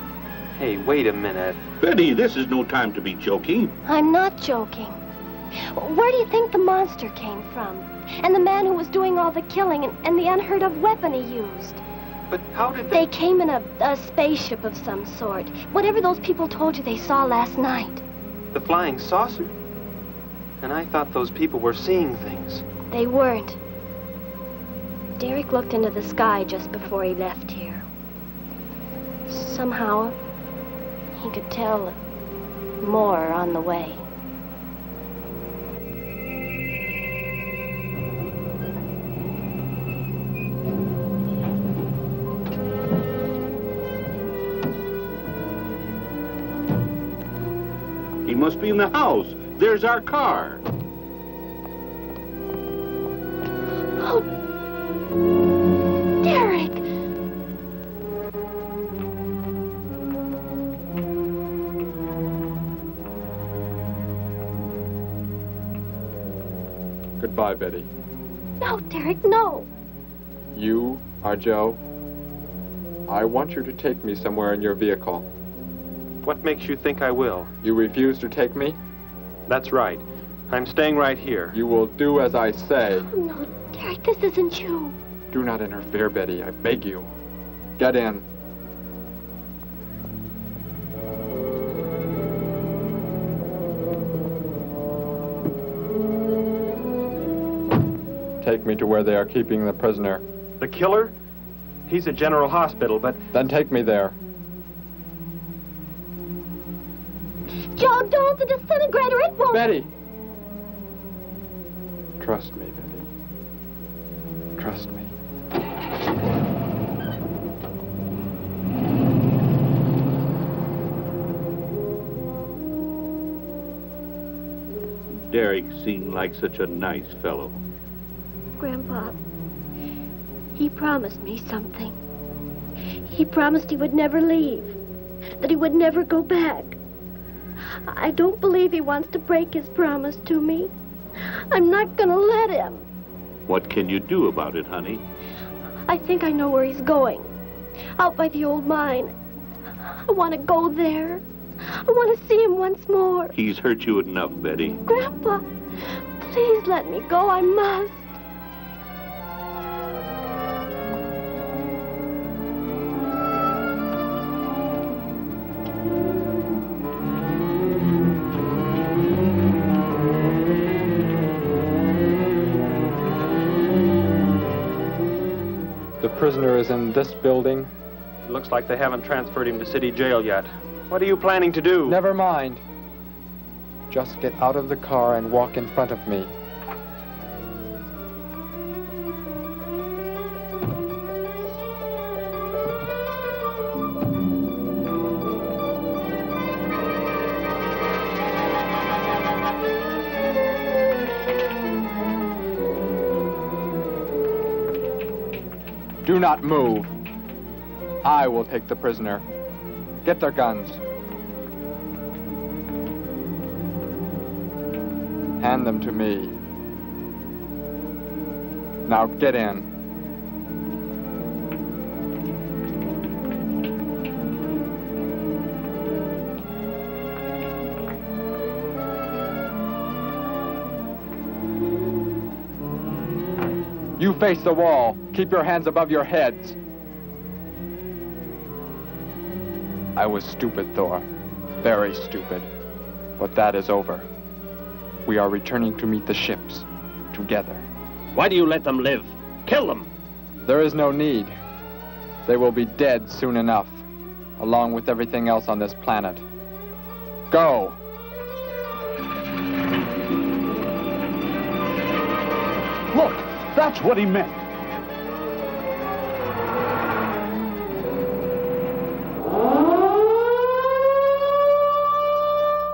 Hey, wait a minute. Betty, this is no time to be joking. I'm not joking. Where do you think the monster came from? And the man who was doing all the killing and the unheard of weapon he used? But how did they... They came in a spaceship of some sort. Whatever those people told you they saw last night. The flying saucer? And I thought those people were seeing things. They weren't. Derek looked into the sky just before he left here. Somehow, he could tell more on the way. He must be in the house. There's our car. Oh. Derek! Goodbye, Betty. No, Derek, no! You are Joe. I want you to take me somewhere in your vehicle. What makes you think I will? You refuse to take me? That's right. I'm staying right here. You will do as I say. Oh, no, Derek, this isn't you. Do not interfere, Betty, I beg you. Get in. take me to where they are keeping the prisoner. The killer? He's at General Hospital, but... Then take me there. Joe, don't! The disintegrator, it won't... Betty! Trust me, Betty. Trust me. Derek seemed like such a nice fellow. Grandpa, he promised me something. He promised he would never leave, that he would never go back. I don't believe he wants to break his promise to me. I'm not gonna let him. What can you do about it, honey? I think I know where he's going. Out by the old mine. I want to go there. I want to see him once more. He's hurt you enough, Betty. Grandpa, please let me go. I must. The prisoner is in this building. It looks like they haven't transferred him to city jail yet. What are you planning to do? Never mind. Just get out of the car and walk in front of me. Do not move. I will take the prisoner. Get their guns. Hand them to me. Now get in. You face the wall. Keep your hands above your heads. I was stupid, Thor. Very stupid. But that is over. We are returning to meet the ships. Together. Why do you let them live? Kill them! There is no need. They will be dead soon enough, along with everything else on this planet. Go! Look! That's what he meant!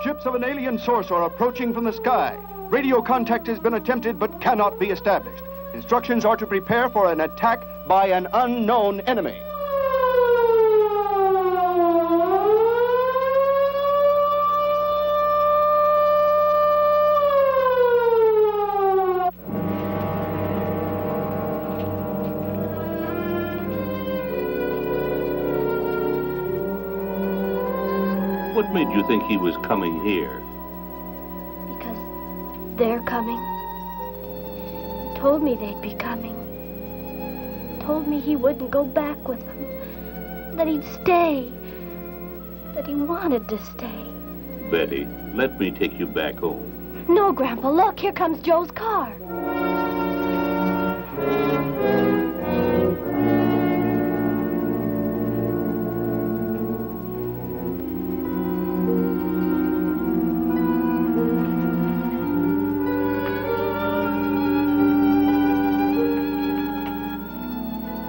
Ships of an alien source are approaching from the sky. Radio contact has been attempted but cannot be established. Instructions are to prepare for an attack by an unknown enemy. What made you think he was coming here? Because they're coming. He told me they'd be coming. He told me he wouldn't go back with them. That he'd stay. That he wanted to stay. Betty, let me take you back home. No, Grandpa, look, here comes Joe's car.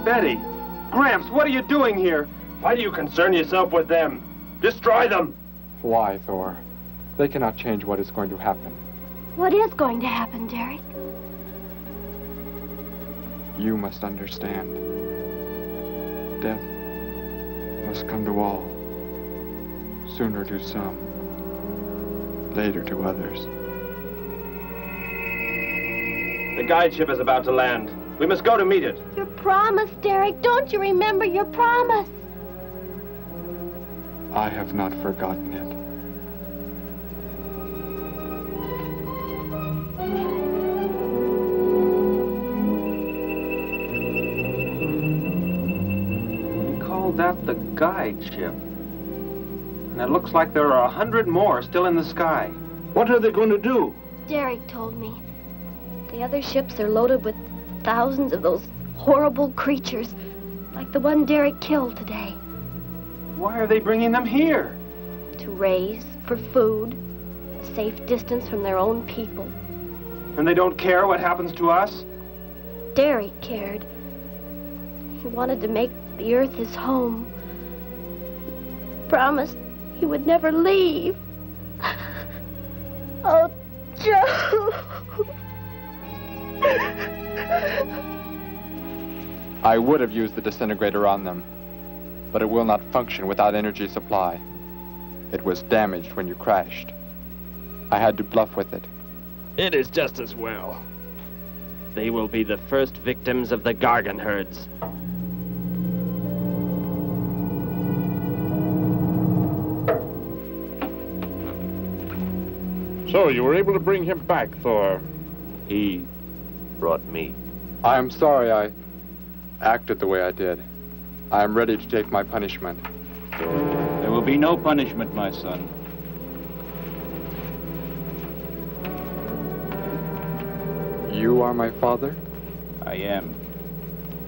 Betty, Gramps, what are you doing here? Why do you concern yourself with them? Destroy them! Why, Thor? They cannot change what is going to happen. What is going to happen, Derek? You must understand. Death must come to all. Sooner to some, later to others. The guide ship is about to land. We must go to meet it. Your promise, Derek. Don't you remember your promise? I have not forgotten it. You called that the guide ship. And it looks like there are 100 more still in the sky. What are they going to do? Derek told me. The other ships are loaded with thousands of those horrible creatures, like the one Derek killed today. Why are they bringing them here? To raise, for food, a safe distance from their own people. And they don't care what happens to us? Derek cared. He wanted to make the earth his home. He promised he would never leave. Oh, Joe! I would have used the disintegrator on them, but it will not function without energy supply. It was damaged when you crashed. I had to bluff with it. It is just as well. They will be the first victims of the Gargon herds. So you were able to bring him back, Thor. He brought me. I am sorry I acted the way I did. I am ready to take my punishment. There will be no punishment, my son. You are my father? I am.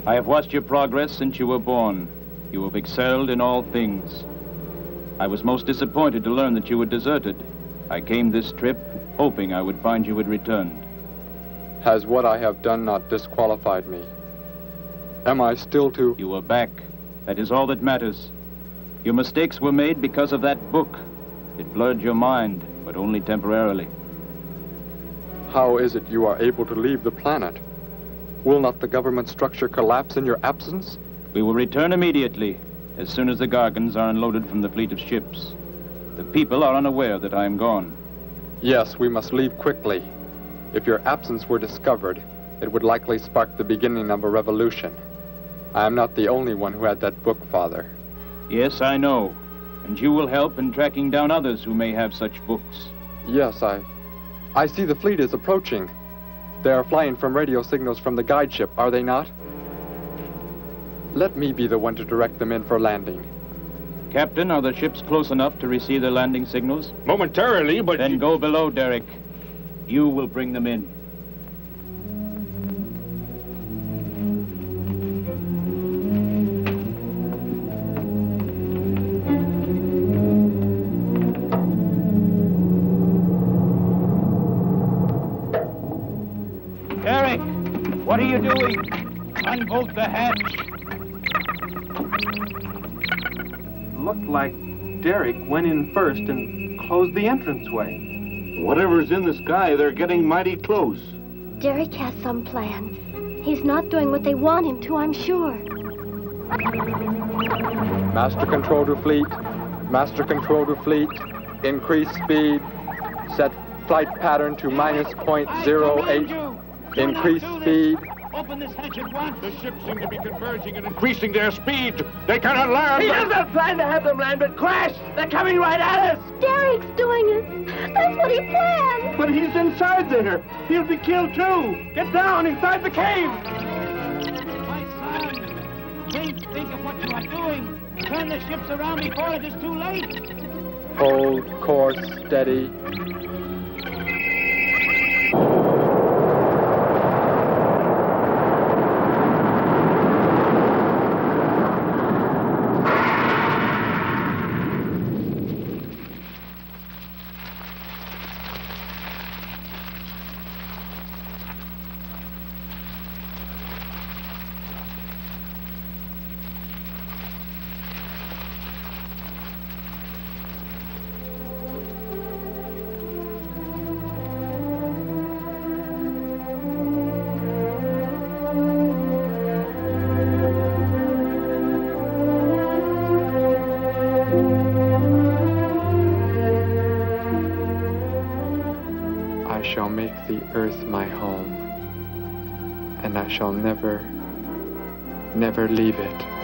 I have watched your progress since you were born. You have excelled in all things. I was most disappointed to learn that you were deserted. I came this trip hoping I would find you had returned. Has what I have done not disqualified me? Am I still to... You are back. That is all that matters. Your mistakes were made because of that book. It blurred your mind, but only temporarily. How is it you are able to leave the planet? Will not the government structure collapse in your absence? We will return immediately, as soon as the Gargons are unloaded from the fleet of ships. The people are unaware that I am gone. Yes, we must leave quickly. If your absence were discovered, it would likely spark the beginning of a revolution. I am not the only one who had that book, Father. Yes, I know. And you will help in tracking down others who may have such books. Yes, I see the fleet is approaching. They are flying from radio signals from the guide ship, are they not? Let me be the one to direct them in for landing. Captain, are the ships close enough to receive their landing signals? Momentarily, but... Then go below, Derek. You will bring them in. Derek, what are you doing? Unbolt the hatch. Looked like Derek went in first and closed the entranceway. Whatever's in the sky, they're getting mighty close. Derek has some plan. He's not doing what they want him to, I'm sure. Master control to fleet. Master control to fleet. Increase speed. Set flight pattern to -0.08. Increase speed. Open this hatch at once. The ships seem to be converging and increasing their speed. They cannot land. He has a plan to have them land, but crash! They're coming right at us! Derek's doing it. That's what he planned. But he's inside there. He'll be killed too. Get down inside the cave. My son, please think of what you are doing. Turn the ships around before it is too late. Hold course steady. Shall never, never leave it.